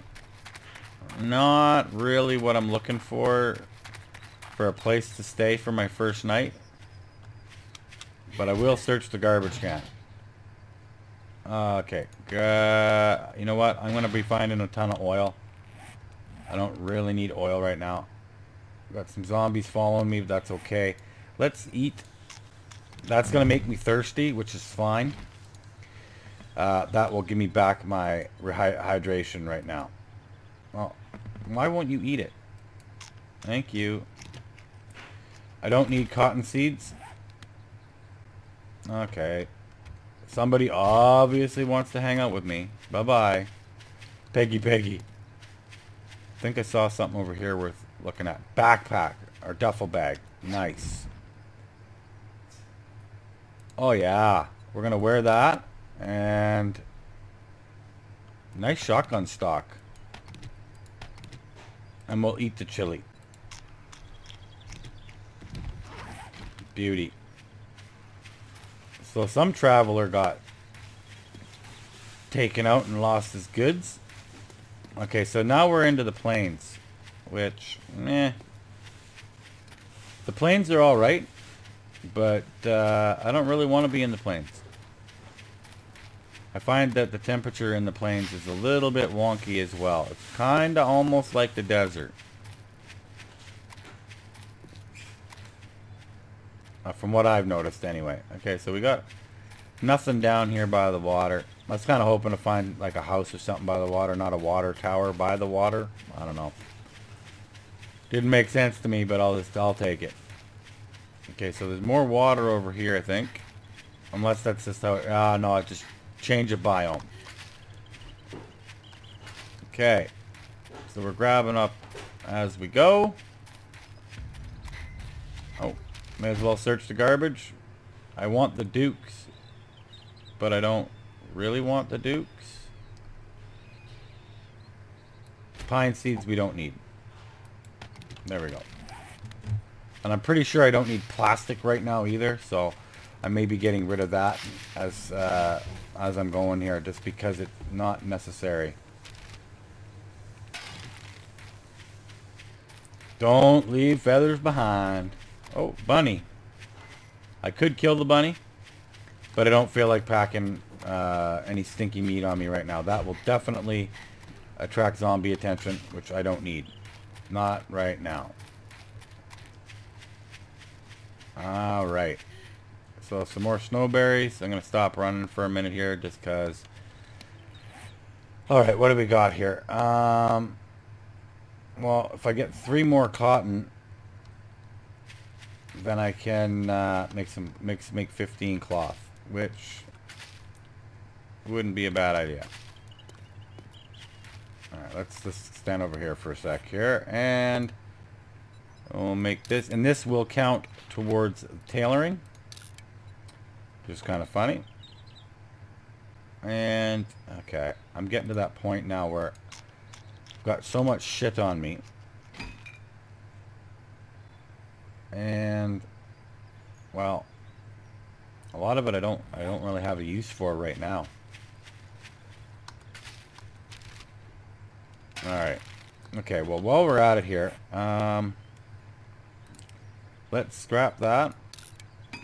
Not really what I'm looking for, for a place to stay for my first night. But I will search the garbage can. Uh, okay. Uh, you know what? I'm going to be finding a ton of oil. I don't really need oil right now. Got some zombies following me, but that's okay. Let's eat. That's going to make me thirsty, which is fine. Uh, that will give me back my hydration right now. Well, why won't you eat it? Thank you. I don't need cotton seeds. Okay. Somebody obviously wants to hang out with me. Bye-bye. Peggy, Peggy. I think I saw something over here worth looking at. Backpack or duffel bag. Nice. Oh, yeah. We're going to wear that. And nice shotgun stock. And we'll eat the chili. Beauty. So some traveler got taken out and lost his goods. Okay, so now we're into the plains, which, meh. The plains are alright, but uh, I don't really want to be in the plains. I find that the temperature in the plains is a little bit wonky as well. It's kind of almost like the desert. Uh, from what I've noticed anyway. Okay, so we got nothing down here by the water. I was kind of hoping to find like a house or something by the water, not a water tower by the water. I don't know. Didn't make sense to me, but I'll just I'll take it. Okay, so there's more water over here, I think. Unless that's just how... Ah, uh, no, I just change a biome. Okay. So we're grabbing up as we go. Oh. May as well search the garbage. I want the Dukes, but I don't really want the Dukes. Pine seeds we don't need. There we go. And I'm pretty sure I don't need plastic right now either, so I may be getting rid of that as uh, as I'm going here, just because it's not necessary. Don't leave feathers behind. Oh, bunny. I could kill the bunny, but I don't feel like packing uh, any stinky meat on me right now. That will definitely attract zombie attention, which I don't need. Not right now. Alright. So some more snowberries. I'm going to stop running for a minute here just because. Alright, what do we got here? Um, well, if I get three more cotton, then I can uh, make some mix make fifteen cloth, which wouldn't be a bad idea. Alright, let's just stand over here for a sec here, and we'll make this, and this will count towards tailoring, which is kind of funny. And okay, I'm getting to that point now where I've got so much shit on me, and well, a lot of it I don't I don't really have a use for right now. All right. Okay. Well, while we're at it here, um, let's scrap that.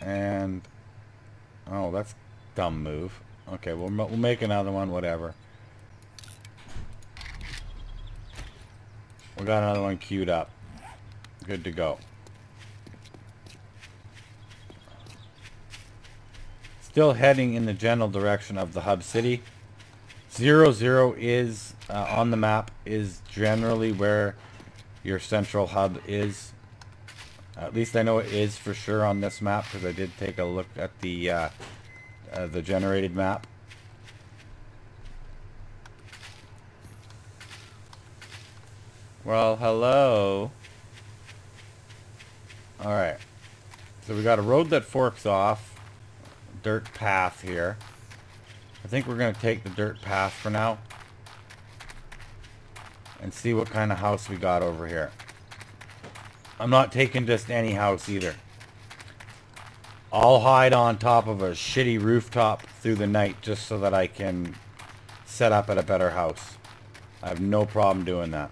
And oh, that's a dumb move. Okay. We'll we'll make another one. Whatever. We got another one queued up. Good to go. Still heading in the general direction of the hub city. Zero zero is uh, on the map is generally where your central hub is. At least I know it is for sure on this map, because I did take a look at the uh, uh, the generated map. Well, hello. All right. So we got a road that forks off, dirt path here. I think we're going to take the dirt path for now and see what kind of house we got over here. I'm not taking just any house either. I'll hide on top of a shitty rooftop through the night just so that I can set up at a better house. I have no problem doing that.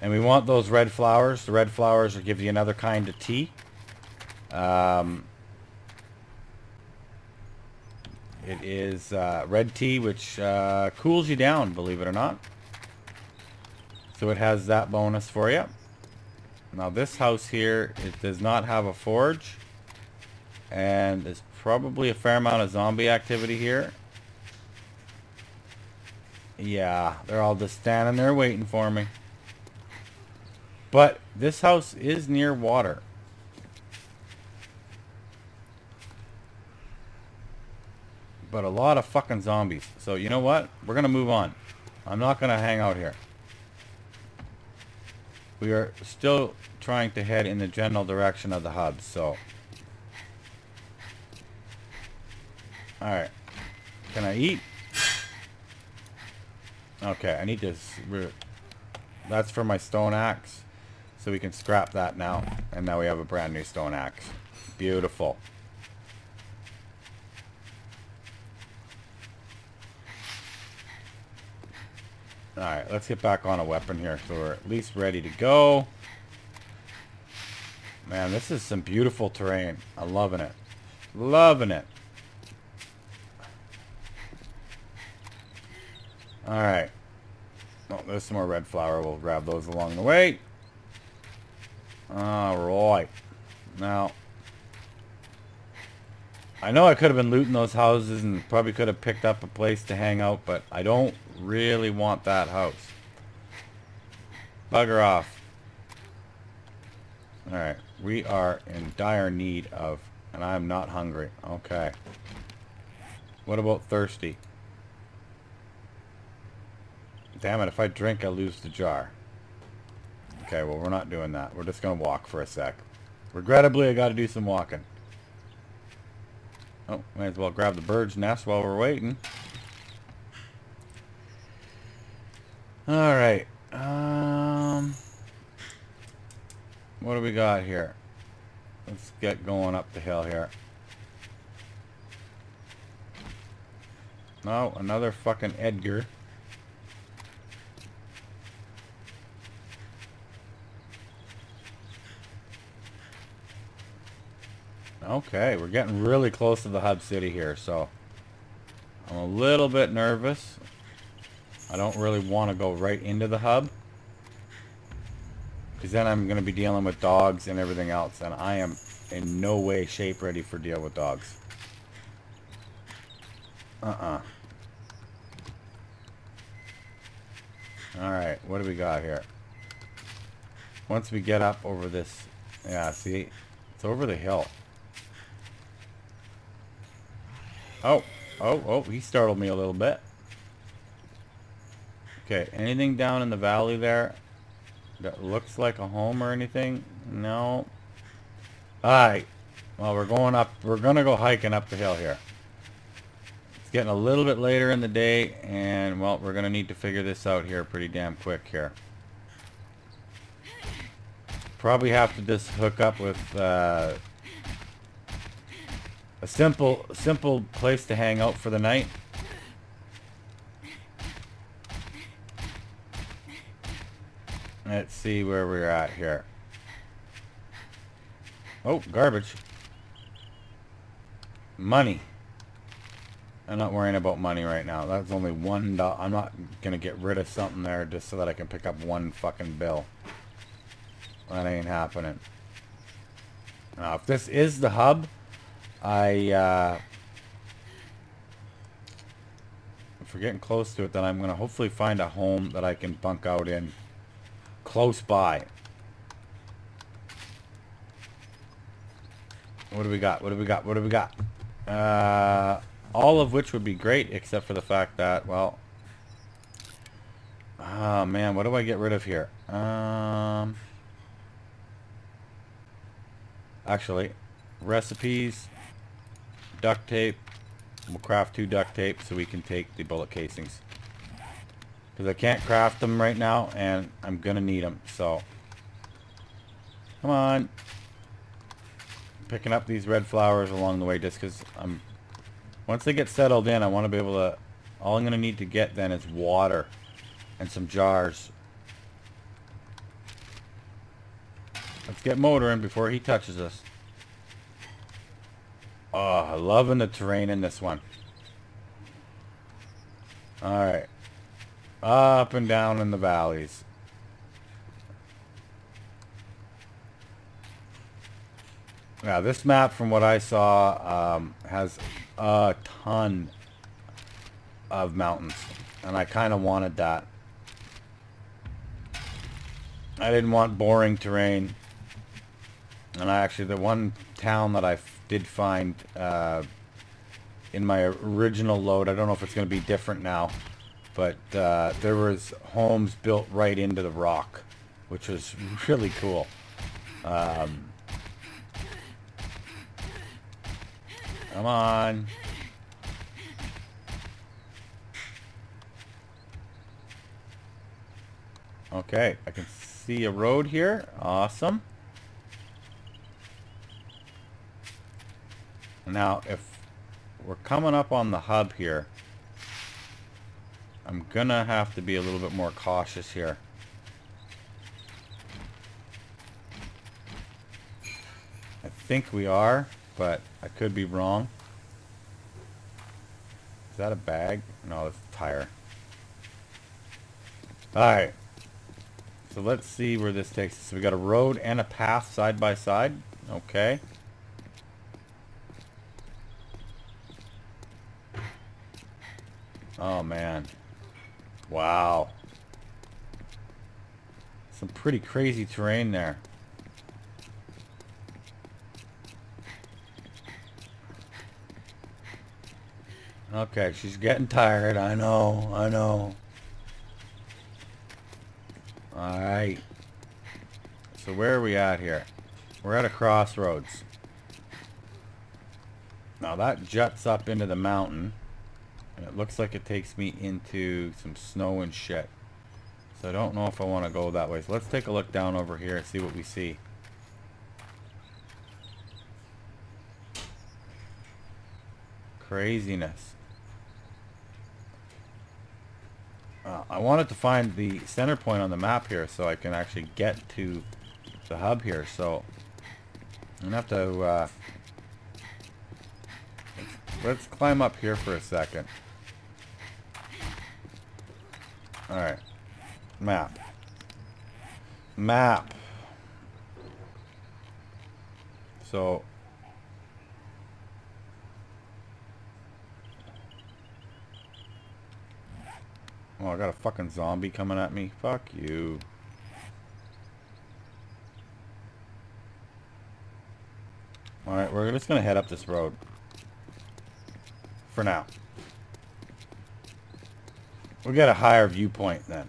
And we want those red flowers. The red flowers will give you another kind of tea. Um... It is uh, red tea, which uh, cools you down, believe it or not. So it has that bonus for you. Now this house here, it does not have a forge. And there's probably a fair amount of zombie activity here. Yeah, they're all just standing there waiting for me. But this house is near water. But a lot of fucking zombies. So you know what? We're going to move on. I'm not going to hang out here. We are still trying to head in the general direction of the hub. So. Alright. Can I eat? Okay. I need to... That's for my stone axe. So we can scrap that now. And now we have a brand new stone axe. Beautiful. Alright, let's get back on a weapon here, so we're at least ready to go. Man, this is some beautiful terrain. I'm loving it. Loving it. Alright. Oh, there's some more red flower. We'll grab those along the way. Alright. Now, I know I could have been looting those houses and probably could have picked up a place to hang out, but I don't really want that house. Bugger off. Alright, we are in dire need of, and I'm not hungry. Okay. What about thirsty? Damn it, if I drink I lose the jar. Okay, well we're not doing that. We're just going to walk for a sec. Regrettably I got to do some walking. Oh, might as well grab the bird's nest while we're waiting. Alright. Um, what do we got here? Let's get going up the hill here. No, another fucking Edgar. Okay, we're getting really close to the hub city here, so I'm a little bit nervous. I don't really want to go right into the hub, because then I'm going to be dealing with dogs and everything else, and I am in no way, shape ready for deal with dogs. Uh-uh. Alright, what do we got here? Once we get up over this... Yeah, see? It's over the hill. Oh, oh, oh, he startled me a little bit. Okay, anything down in the valley there that looks like a home or anything? No. Alright. Well, we're going up. We're going to go hiking up the hill here. It's getting a little bit later in the day, and, well, we're going to need to figure this out here pretty damn quick here. Probably have to just hook up with uh, a simple, simple place to hang out for the night. Let's see where we're at here. Oh, garbage. Money. I'm not worrying about money right now. That's only one dollar. I'm not going to get rid of something there just so that I can pick up one fucking bill. That ain't happening. Now, if this is the hub, I, uh... if we're getting close to it, then I'm going to hopefully find a home that I can bunk out in close by. What do we got? What do we got? What do we got? Uh, all of which would be great, except for the fact that, well... Oh, man, what do I get rid of here? Um... Actually, recipes, duct tape. We'll craft two duct tape so we can take the bullet casings, because I can't craft them right now, and I'm gonna need them. So, come on, picking up these red flowers along the way, just because I'm. Once they get settled in, I want to be able to. All I'm gonna need to get then is water, and some jars. Let's get motoring before he touches us. Oh, loving the terrain in this one. Alright. Up and down in the valleys. Now, this map, from what I saw, um, has a ton of mountains. And I kind of wanted that. I didn't want boring terrain. And I actually, the one town that I f did find uh, in my original load, I don't know if it's going to be different now, but uh, there was homes built right into the rock, which was really cool. Um, come on. Okay, I can see a road here. Awesome. Now, if we're coming up on the hub here, I'm gonna have to be a little bit more cautious here. I think we are, but I could be wrong. Is that a bag? No, that's a tire. Alright. So let's see where this takes us. So we got a road and a path side by side. Okay. Oh man. Wow. Some pretty crazy terrain there. Okay, she's getting tired. I know, I know. Alright. So where are we at here? We're at a crossroads. Now that juts up into the mountain. And it looks like it takes me into some snow and shit. So I don't know if I want to go that way. So let's take a look down over here and see what we see. Craziness. Uh, I wanted to find the center point on the map here so I can actually get to the hub here. So I'm going to have to... Uh, let's climb up here for a second. Alright. Map. Map. So... Oh, I got a fucking zombie coming at me. Fuck you. Alright, we're just gonna head up this road. For now. We'll get a higher viewpoint then.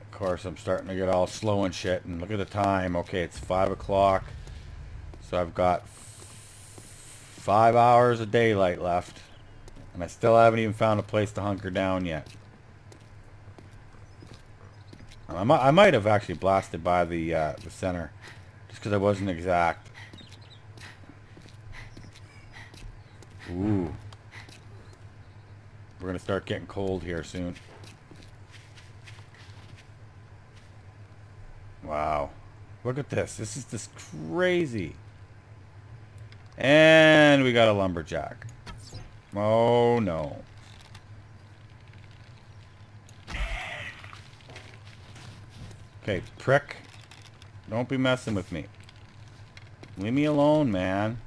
Of course, I'm starting to get all slow and shit. And look at the time. Okay, it's five o'clock. So I've got five hours of daylight left. And I still haven't even found a place to hunker down yet. I might, I might have actually blasted by the, uh, the center. Just because I wasn't exact. Ooh. We're going to start getting cold here soon. Wow. Look at this. This is just crazy. And we got a lumberjack. Oh no. Okay, prick. Don't be messing with me. Leave me alone, man.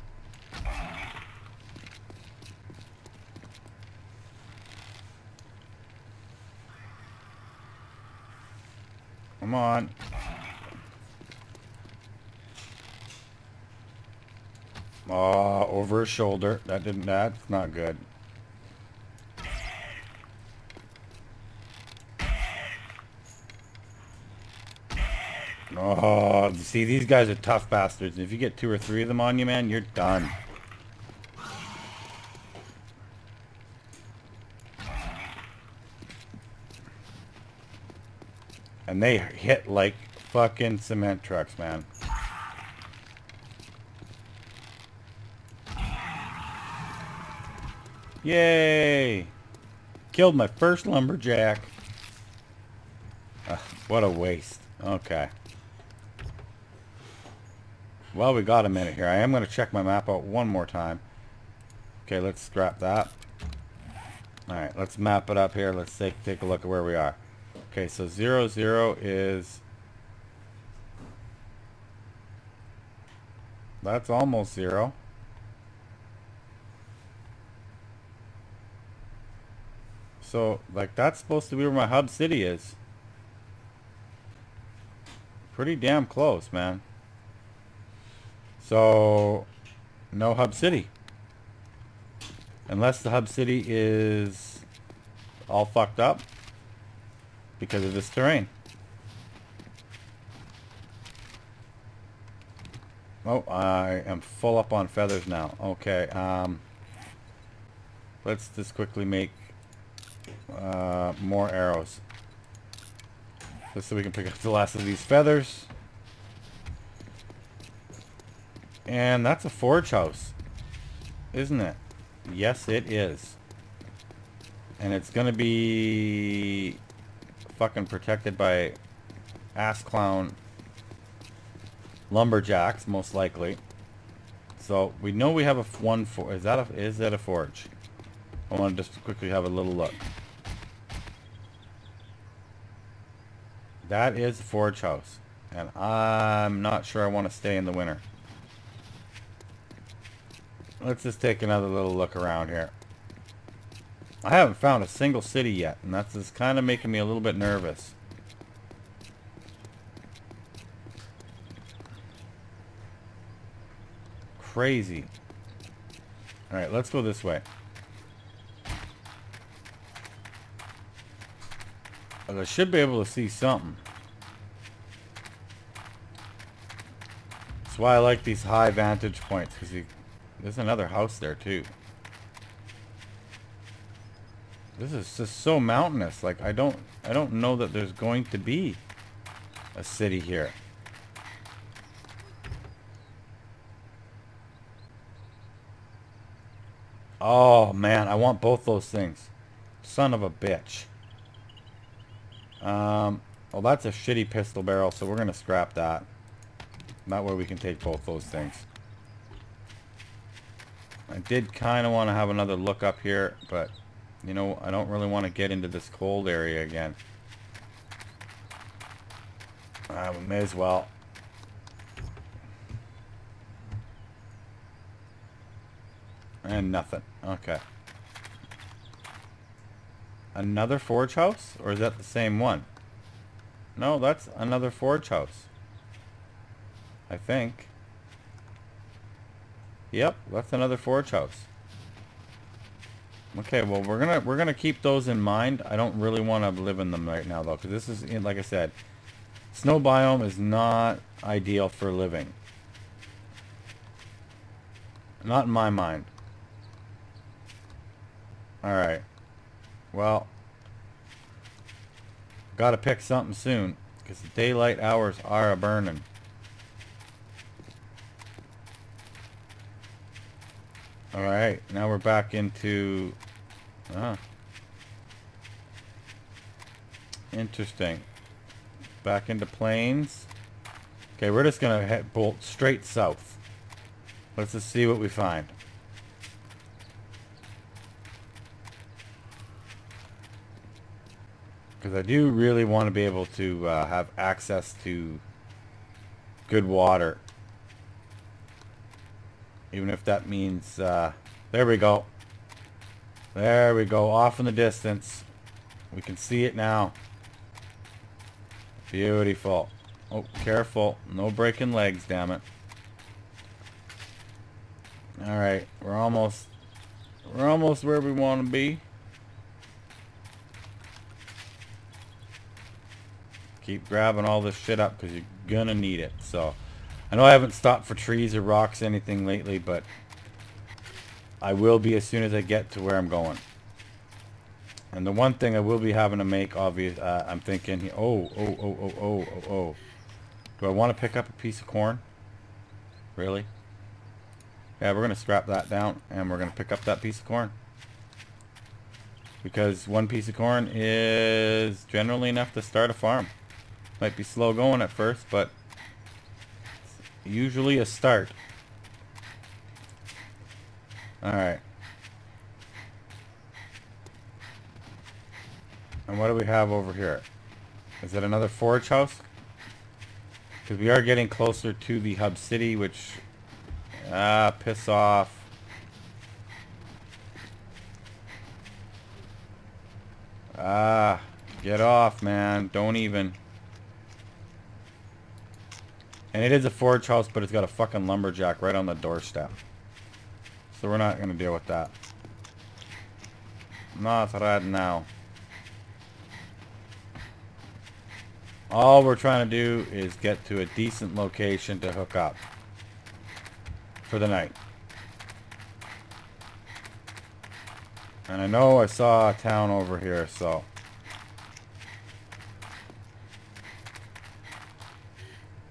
Come on. Oh, over his shoulder. That didn't, that's not good. Oh, see, these guys are tough bastards. If you get two or three of them on you, man, you're done. And they hit like fucking cement trucks, man. Yay! Killed my first lumberjack. Uh, what a waste. Okay. Well, we got a minute here. I am going to check my map out one more time. Okay, let's scrap that. Alright, let's map it up here. Let's take, take a look at where we are. Okay, so zero, zero is... That's almost zero. So, like, that's supposed to be where my hub city is. Pretty damn close, man. So, no hub city. Unless the hub city is all fucked up because of this terrain. Oh, I am full up on feathers now. Okay, um, let's just quickly make Uh, more arrows. Just so we can pick up the last of these feathers. And that's a forge house. Isn't it? Yes, it is. And it's gonna be fucking protected by ass clown lumberjacks, most likely. So, we know we have a one for- is that a- is that a forge? I want to just quickly have a little look. That is a forge house, and I'm not sure I want to stay in the winter. Let's just take another little look around here. I haven't found a single city yet, and that's just kind of making me a little bit nervous. Crazy. Alright, let's go this way. I should be able to see something. That's why I like these high vantage points, because you, there's another house there too. This is just so mountainous. Like I don't, I don't know that there's going to be a city here. Oh man, I want both those things. Son of a bitch. Um, well, that's a shitty pistol barrel, so we're going to scrap that. That way we can take both those things. I did kind of want to have another look up here, but You know, I don't really want to get into this cold area again. Uh, we may as well. And nothing. Okay. Another forge house? Or is that the same one? No, that's another forge house. I think. Yep, that's another forge house. Okay, well we're gonna we're gonna keep those in mind. I don't really want to live in them right now though, because this is, like I said, snow biome is not ideal for living. Not in my mind. All right. Well, gotta pick something soon because the daylight hours are a burning. Alright, now we're back into... Ah. Interesting. Back into plains. Okay, we're just going to head bolt straight south. Let's just see what we find. Because I do really want to be able to uh, have access to good water. Even if that means, uh, there we go. There we go, off in the distance. We can see it now. Beautiful. Oh, careful. No breaking legs, damn it. Alright, we're almost, we're almost where we want to be. Keep grabbing all this shit up because you're gonna need it, so... I know I haven't stopped for trees or rocks or anything lately, but I will be as soon as I get to where I'm going. And the one thing I will be having to make obvious, uh, I'm thinking, oh, oh, oh, oh, oh, oh, oh. Do I want to pick up a piece of corn? Really? Yeah, we're going to scrap that down and we're going to pick up that piece of corn. Because one piece of corn is generally enough to start a farm. Might be slow going at first, but... usually a start. Alright. And what do we have over here? Is it another forge house? Because we are getting closer to the hub city, which... Ah, piss off. Ah, get off, man. Don't even... And it is a forge house, but it's got a fucking lumberjack right on the doorstep. So we're not going to deal with that. Not right now. All we're trying to do is get to a decent location to hook up. For the night. And I know I saw a town over here, so...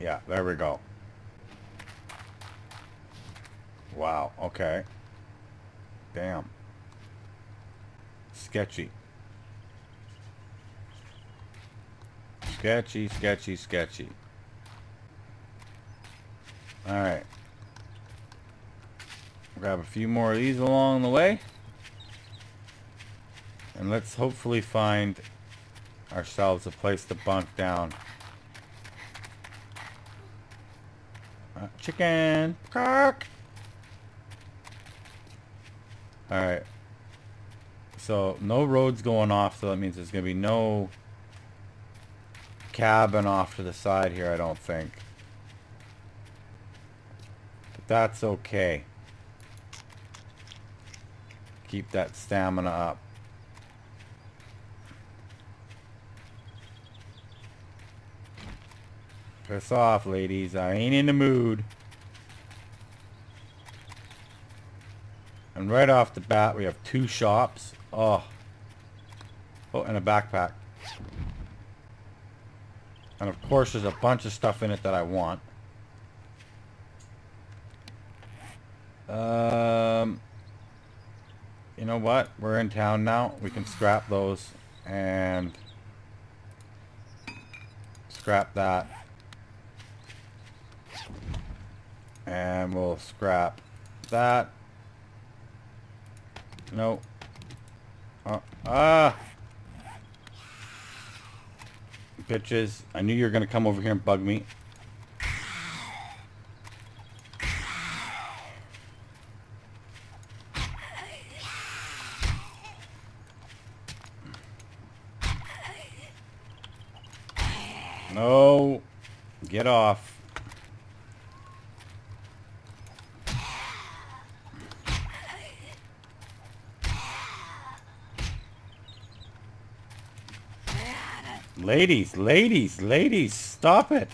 Yeah, there we go. Wow, okay. Damn. Sketchy. Sketchy, sketchy, sketchy. Alright. Grab a few more of these along the way. And let's hopefully find ourselves a place to bunk down. Chicken. Cock. Alright. So, no roads going off, so that means there's going to be no cabin off to the side here, I don't think. But that's okay. Keep that stamina up. Piss off, ladies. I ain't in the mood. And right off the bat, we have two shops. Oh. Oh, and a backpack. And of course, there's a bunch of stuff in it that I want. Um, you know what? We're in town now. We can scrap those and scrap that. And we'll scrap that. No. Uh, ah! Bitches, I knew you were going to come over here and bug me. No! Get off. Ladies, ladies, ladies, stop it.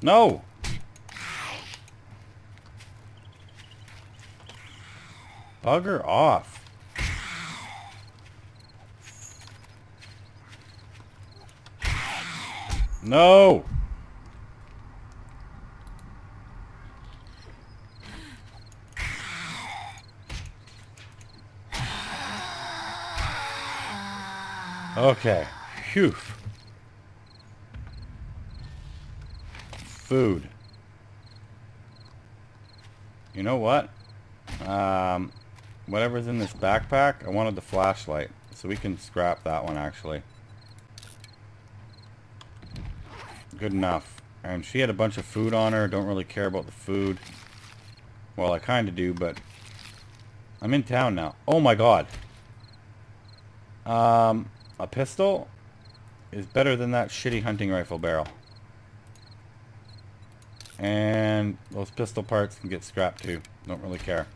No. Bugger off. No. Okay. Phew. Food. You know what? Um, whatever's in this backpack, I wanted the flashlight. So we can scrap that one, actually. Good enough. And she had a bunch of food on her. Don't really care about the food. Well, I kind of do, but... I'm in town now. Oh my god. Um... A pistol is better than that shitty hunting rifle barrel. And those pistol parts can get scrapped too. Don't really care.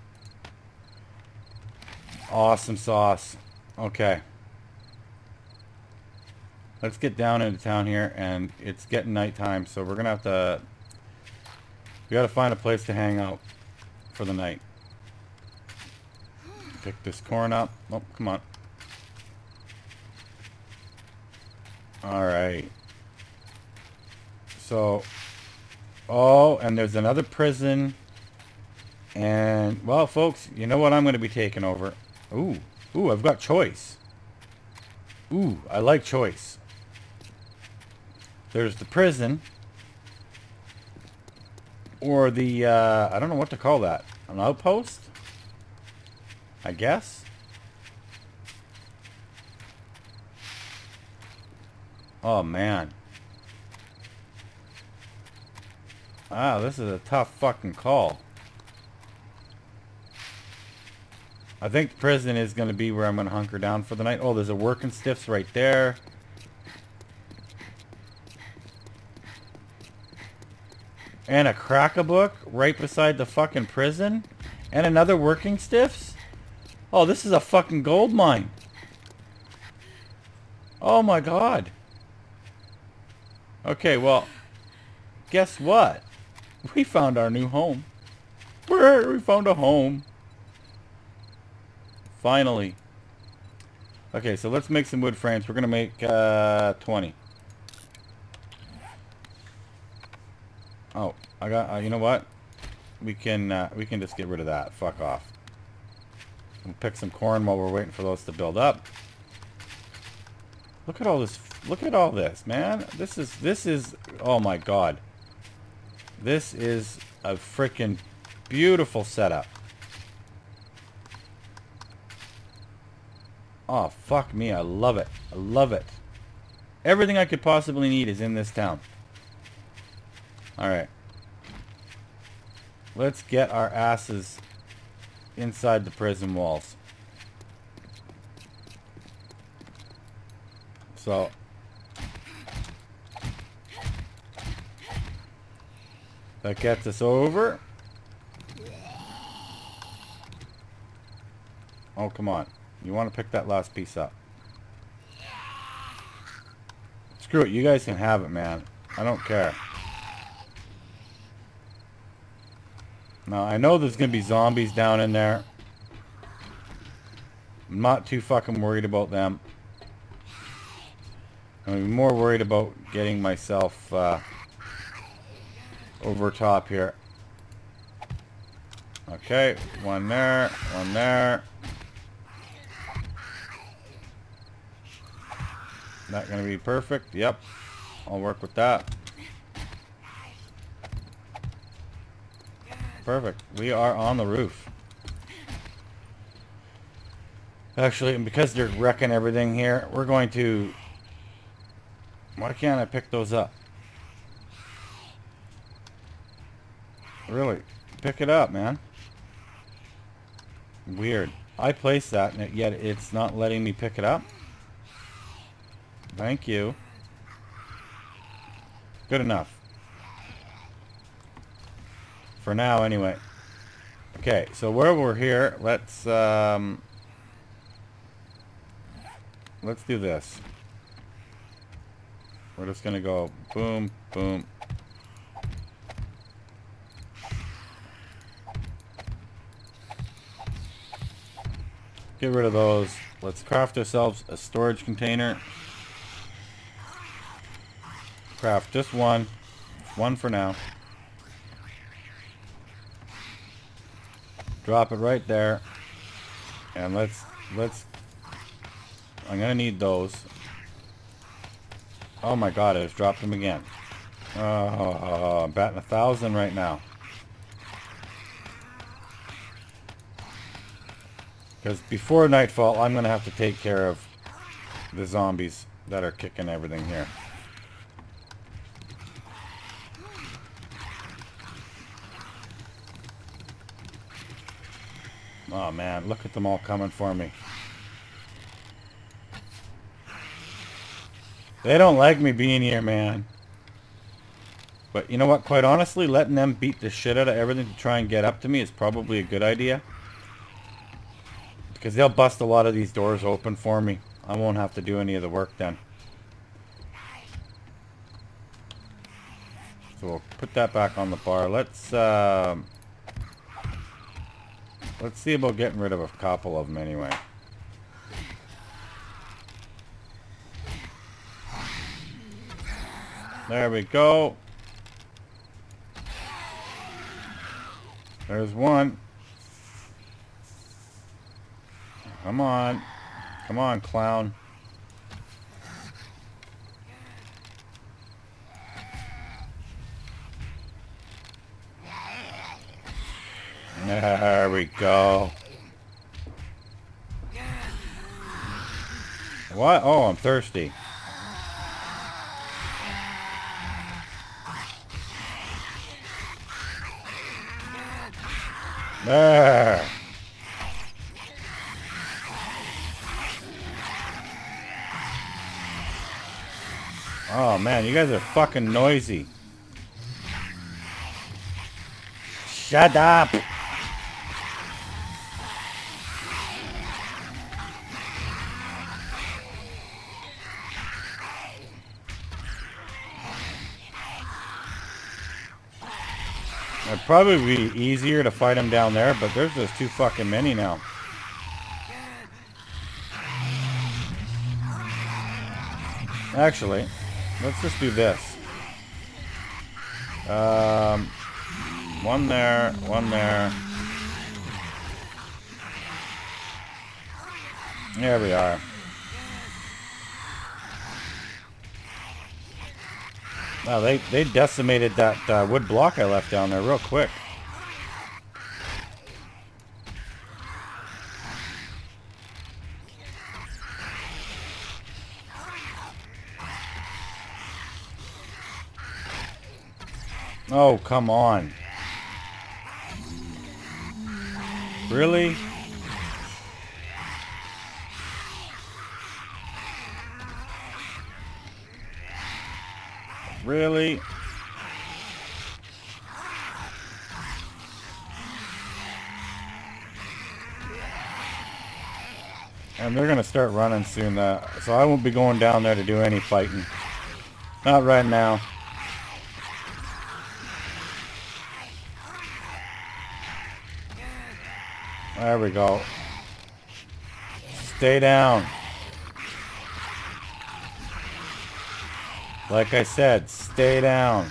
Awesome sauce. Okay. Let's get down into town here, and it's getting nighttime, so we're gonna have to we gotta find a place to hang out for the night. Pick this corn up. Oh, come on. Alright. So, oh, and there's another prison. And, well, folks, you know what I'm going to be taking over. Ooh, ooh, I've got choice. Ooh, I like choice. There's the prison. Or the, uh, I don't know what to call that. An outpost? I guess? Oh, man. Ah, this is a tough fucking call. I think prison is going to be where I'm going to hunker down for the night. Oh, there's a working stiffs right there. And a crack-a-book right beside the fucking prison. And another working stiffs. Oh, this is a fucking gold mine. Oh, my God. Okay, well, guess what? We found our new home. We found a home. Finally. Okay, so let's make some wood frames. We're going to make uh, twenty. Oh, I got. Uh, you know what? We can uh, we can just get rid of that. Fuck off. We'll pick some corn while we're waiting for those to build up. Look at all this. Look at all this, man. This is, this is, oh my god. This is a freaking beautiful setup. Oh, fuck me. I love it. I love it. Everything I could possibly need is in this town. Alright. Let's get our asses inside the prison walls. So... that gets us over. Oh, come on. You want to pick that last piece up. Screw it. You guys can have it, man. I don't care. Now, I know there's going to be zombies down in there. I'm not too fucking worried about them. I'm more worried about getting myself... Uh, over top here. Okay, one there, one there. Not gonna be perfect. Yep, I'll work with that. Perfect. We are on the roof. Actually, and because they're wrecking everything here, we're going to... Why can't I pick those up? Really? Pick it up, man. Weird. I placed that, and yet it's not letting me pick it up. Thank you. Good enough. For now, anyway. Okay, so where we're here, let's... Um, Let's do this. We're just gonna go boom, boom. Get rid of those. Let's craft ourselves a storage container. Craft just one. One for now. Drop it right there. And let's let's I'm gonna need those. Oh my god, I just dropped them again. Oh, oh, oh, I'm batting a thousand right now. Because before nightfall, I'm gonna have to take care of the zombies that are kicking everything here. Oh man, look at them all coming for me. They don't like me being here, man. But you know what? Quite honestly, letting them beat the shit out of everything to try and get up to me is probably a good idea. Because they'll bust a lot of these doors open for me. I won't have to do any of the work then. So we'll put that back on the bar. Let's, uh, let's see about getting rid of a couple of them anyway. There we go. There's one. Come on. Come on, clown. There we go. What? Oh, I'm thirsty. There. Oh man, you guys are fucking noisy. Shut up. It'd probably be easier to fight him down there, but there's just too fucking many now. Actually, let's just do this. Um, one there, one there. There we are. Wow, they, they decimated that uh, wood block I left down there real quick. Oh, come on. Really? Really? And they're going to start running soon, uh, so I won't be going down there to do any fighting. Not right now. There we go. Stay down. Like I said, stay down.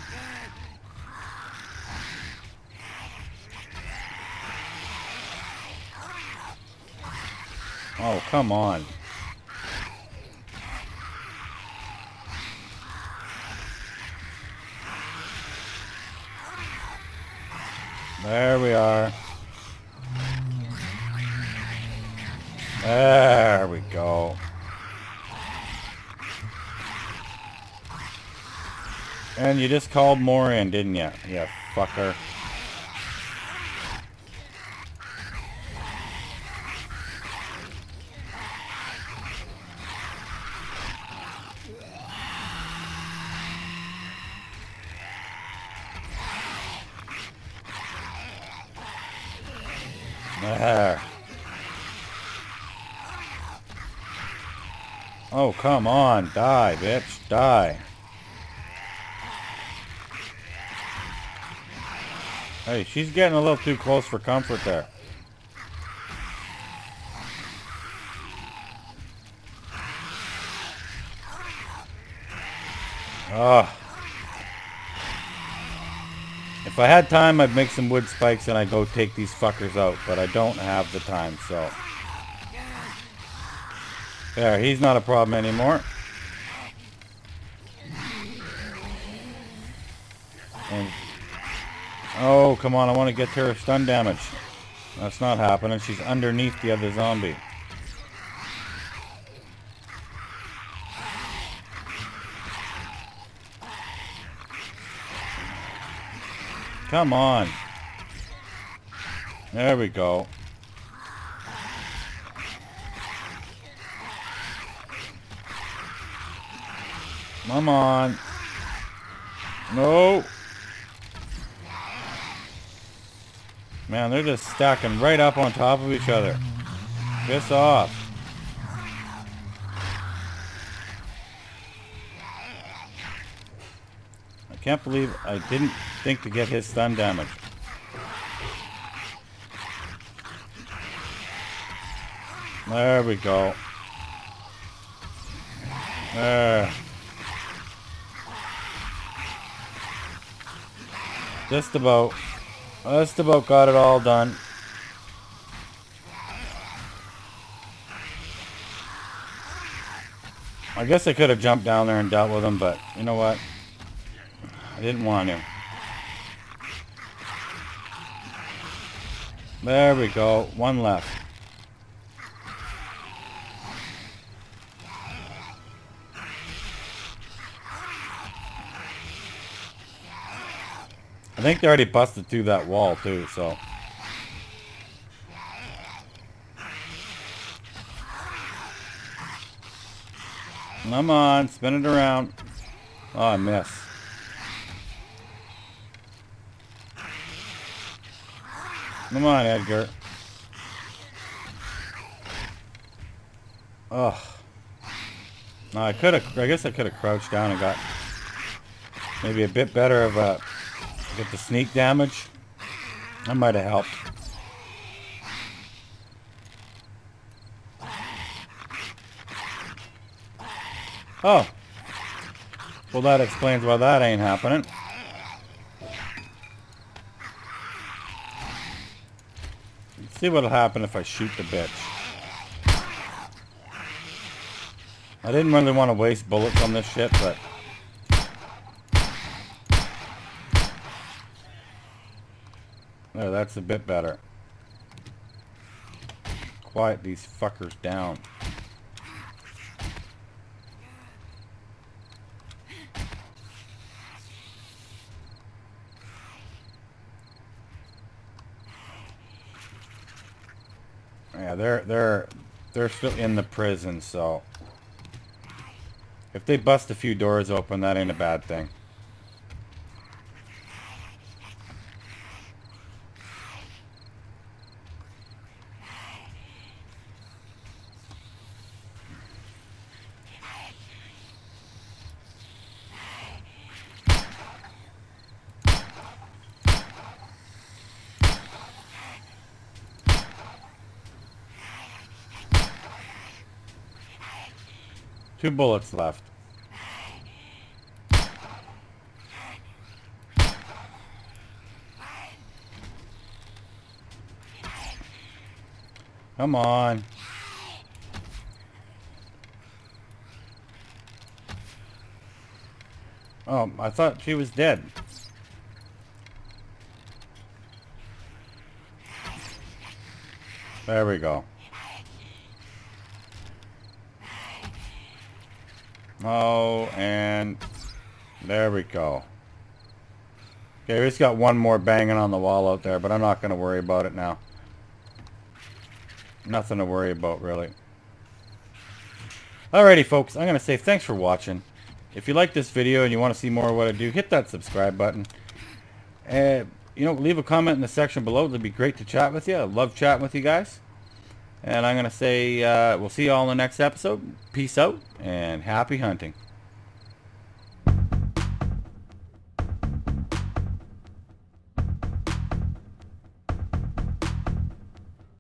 Oh, come on. There we are. There we go. And you just called more in, didn't you? Yeah, fucker. There. Oh, come on. Die, bitch. Die. Hey, she's getting a little too close for comfort there. Ugh. If I had time, I'd make some wood spikes and I'd go take these fuckers out, but I don't have the time, so... There, he's not a problem anymore. And... Oh, come on, I want to get to her stun damage. That's not happening. She's underneath the other zombie. Come on. There we go. Come on. No. Man, they're just stacking right up on top of each other. Piss off. I can't believe I didn't... think to get his stun damage. There we go. There. Just about. Just about got it all done. I guess I could have jumped down there and dealt with him, but you know what? I didn't want to. There we go. One left. I think they already busted through that wall too, so. Come on, spin it around. Oh, I missed. Come on, Edgar. Ugh. No, I could have. I guess I could have crouched down and got maybe a bit better of a get the sneak damage. That might have helped. Oh. Well, that explains why that ain't happening. See what'll happen if I shoot the bitch. I didn't really want to waste bullets on this shit, but... There, that's a bit better. Quiet these fuckers down. Yeah, they're they're they're still in the prison, so if they bust a few doors open, that ain't a bad thing. Two bullets left. Come on. Oh, I thought she was dead. There we go. Oh, and there we go. Okay, he's got one more banging on the wall out there, but I'm not going to worry about it now. Nothing to worry about, really. Alrighty, folks, I'm going to say thanks for watching. If you like this video and you want to see more of what I do, hit that subscribe button. Uh, you know, leave a comment in the section below. It would be great to chat with you. I love chatting with you guys. And I'm going to say uh, we'll see you all in the next episode. Peace out and happy hunting.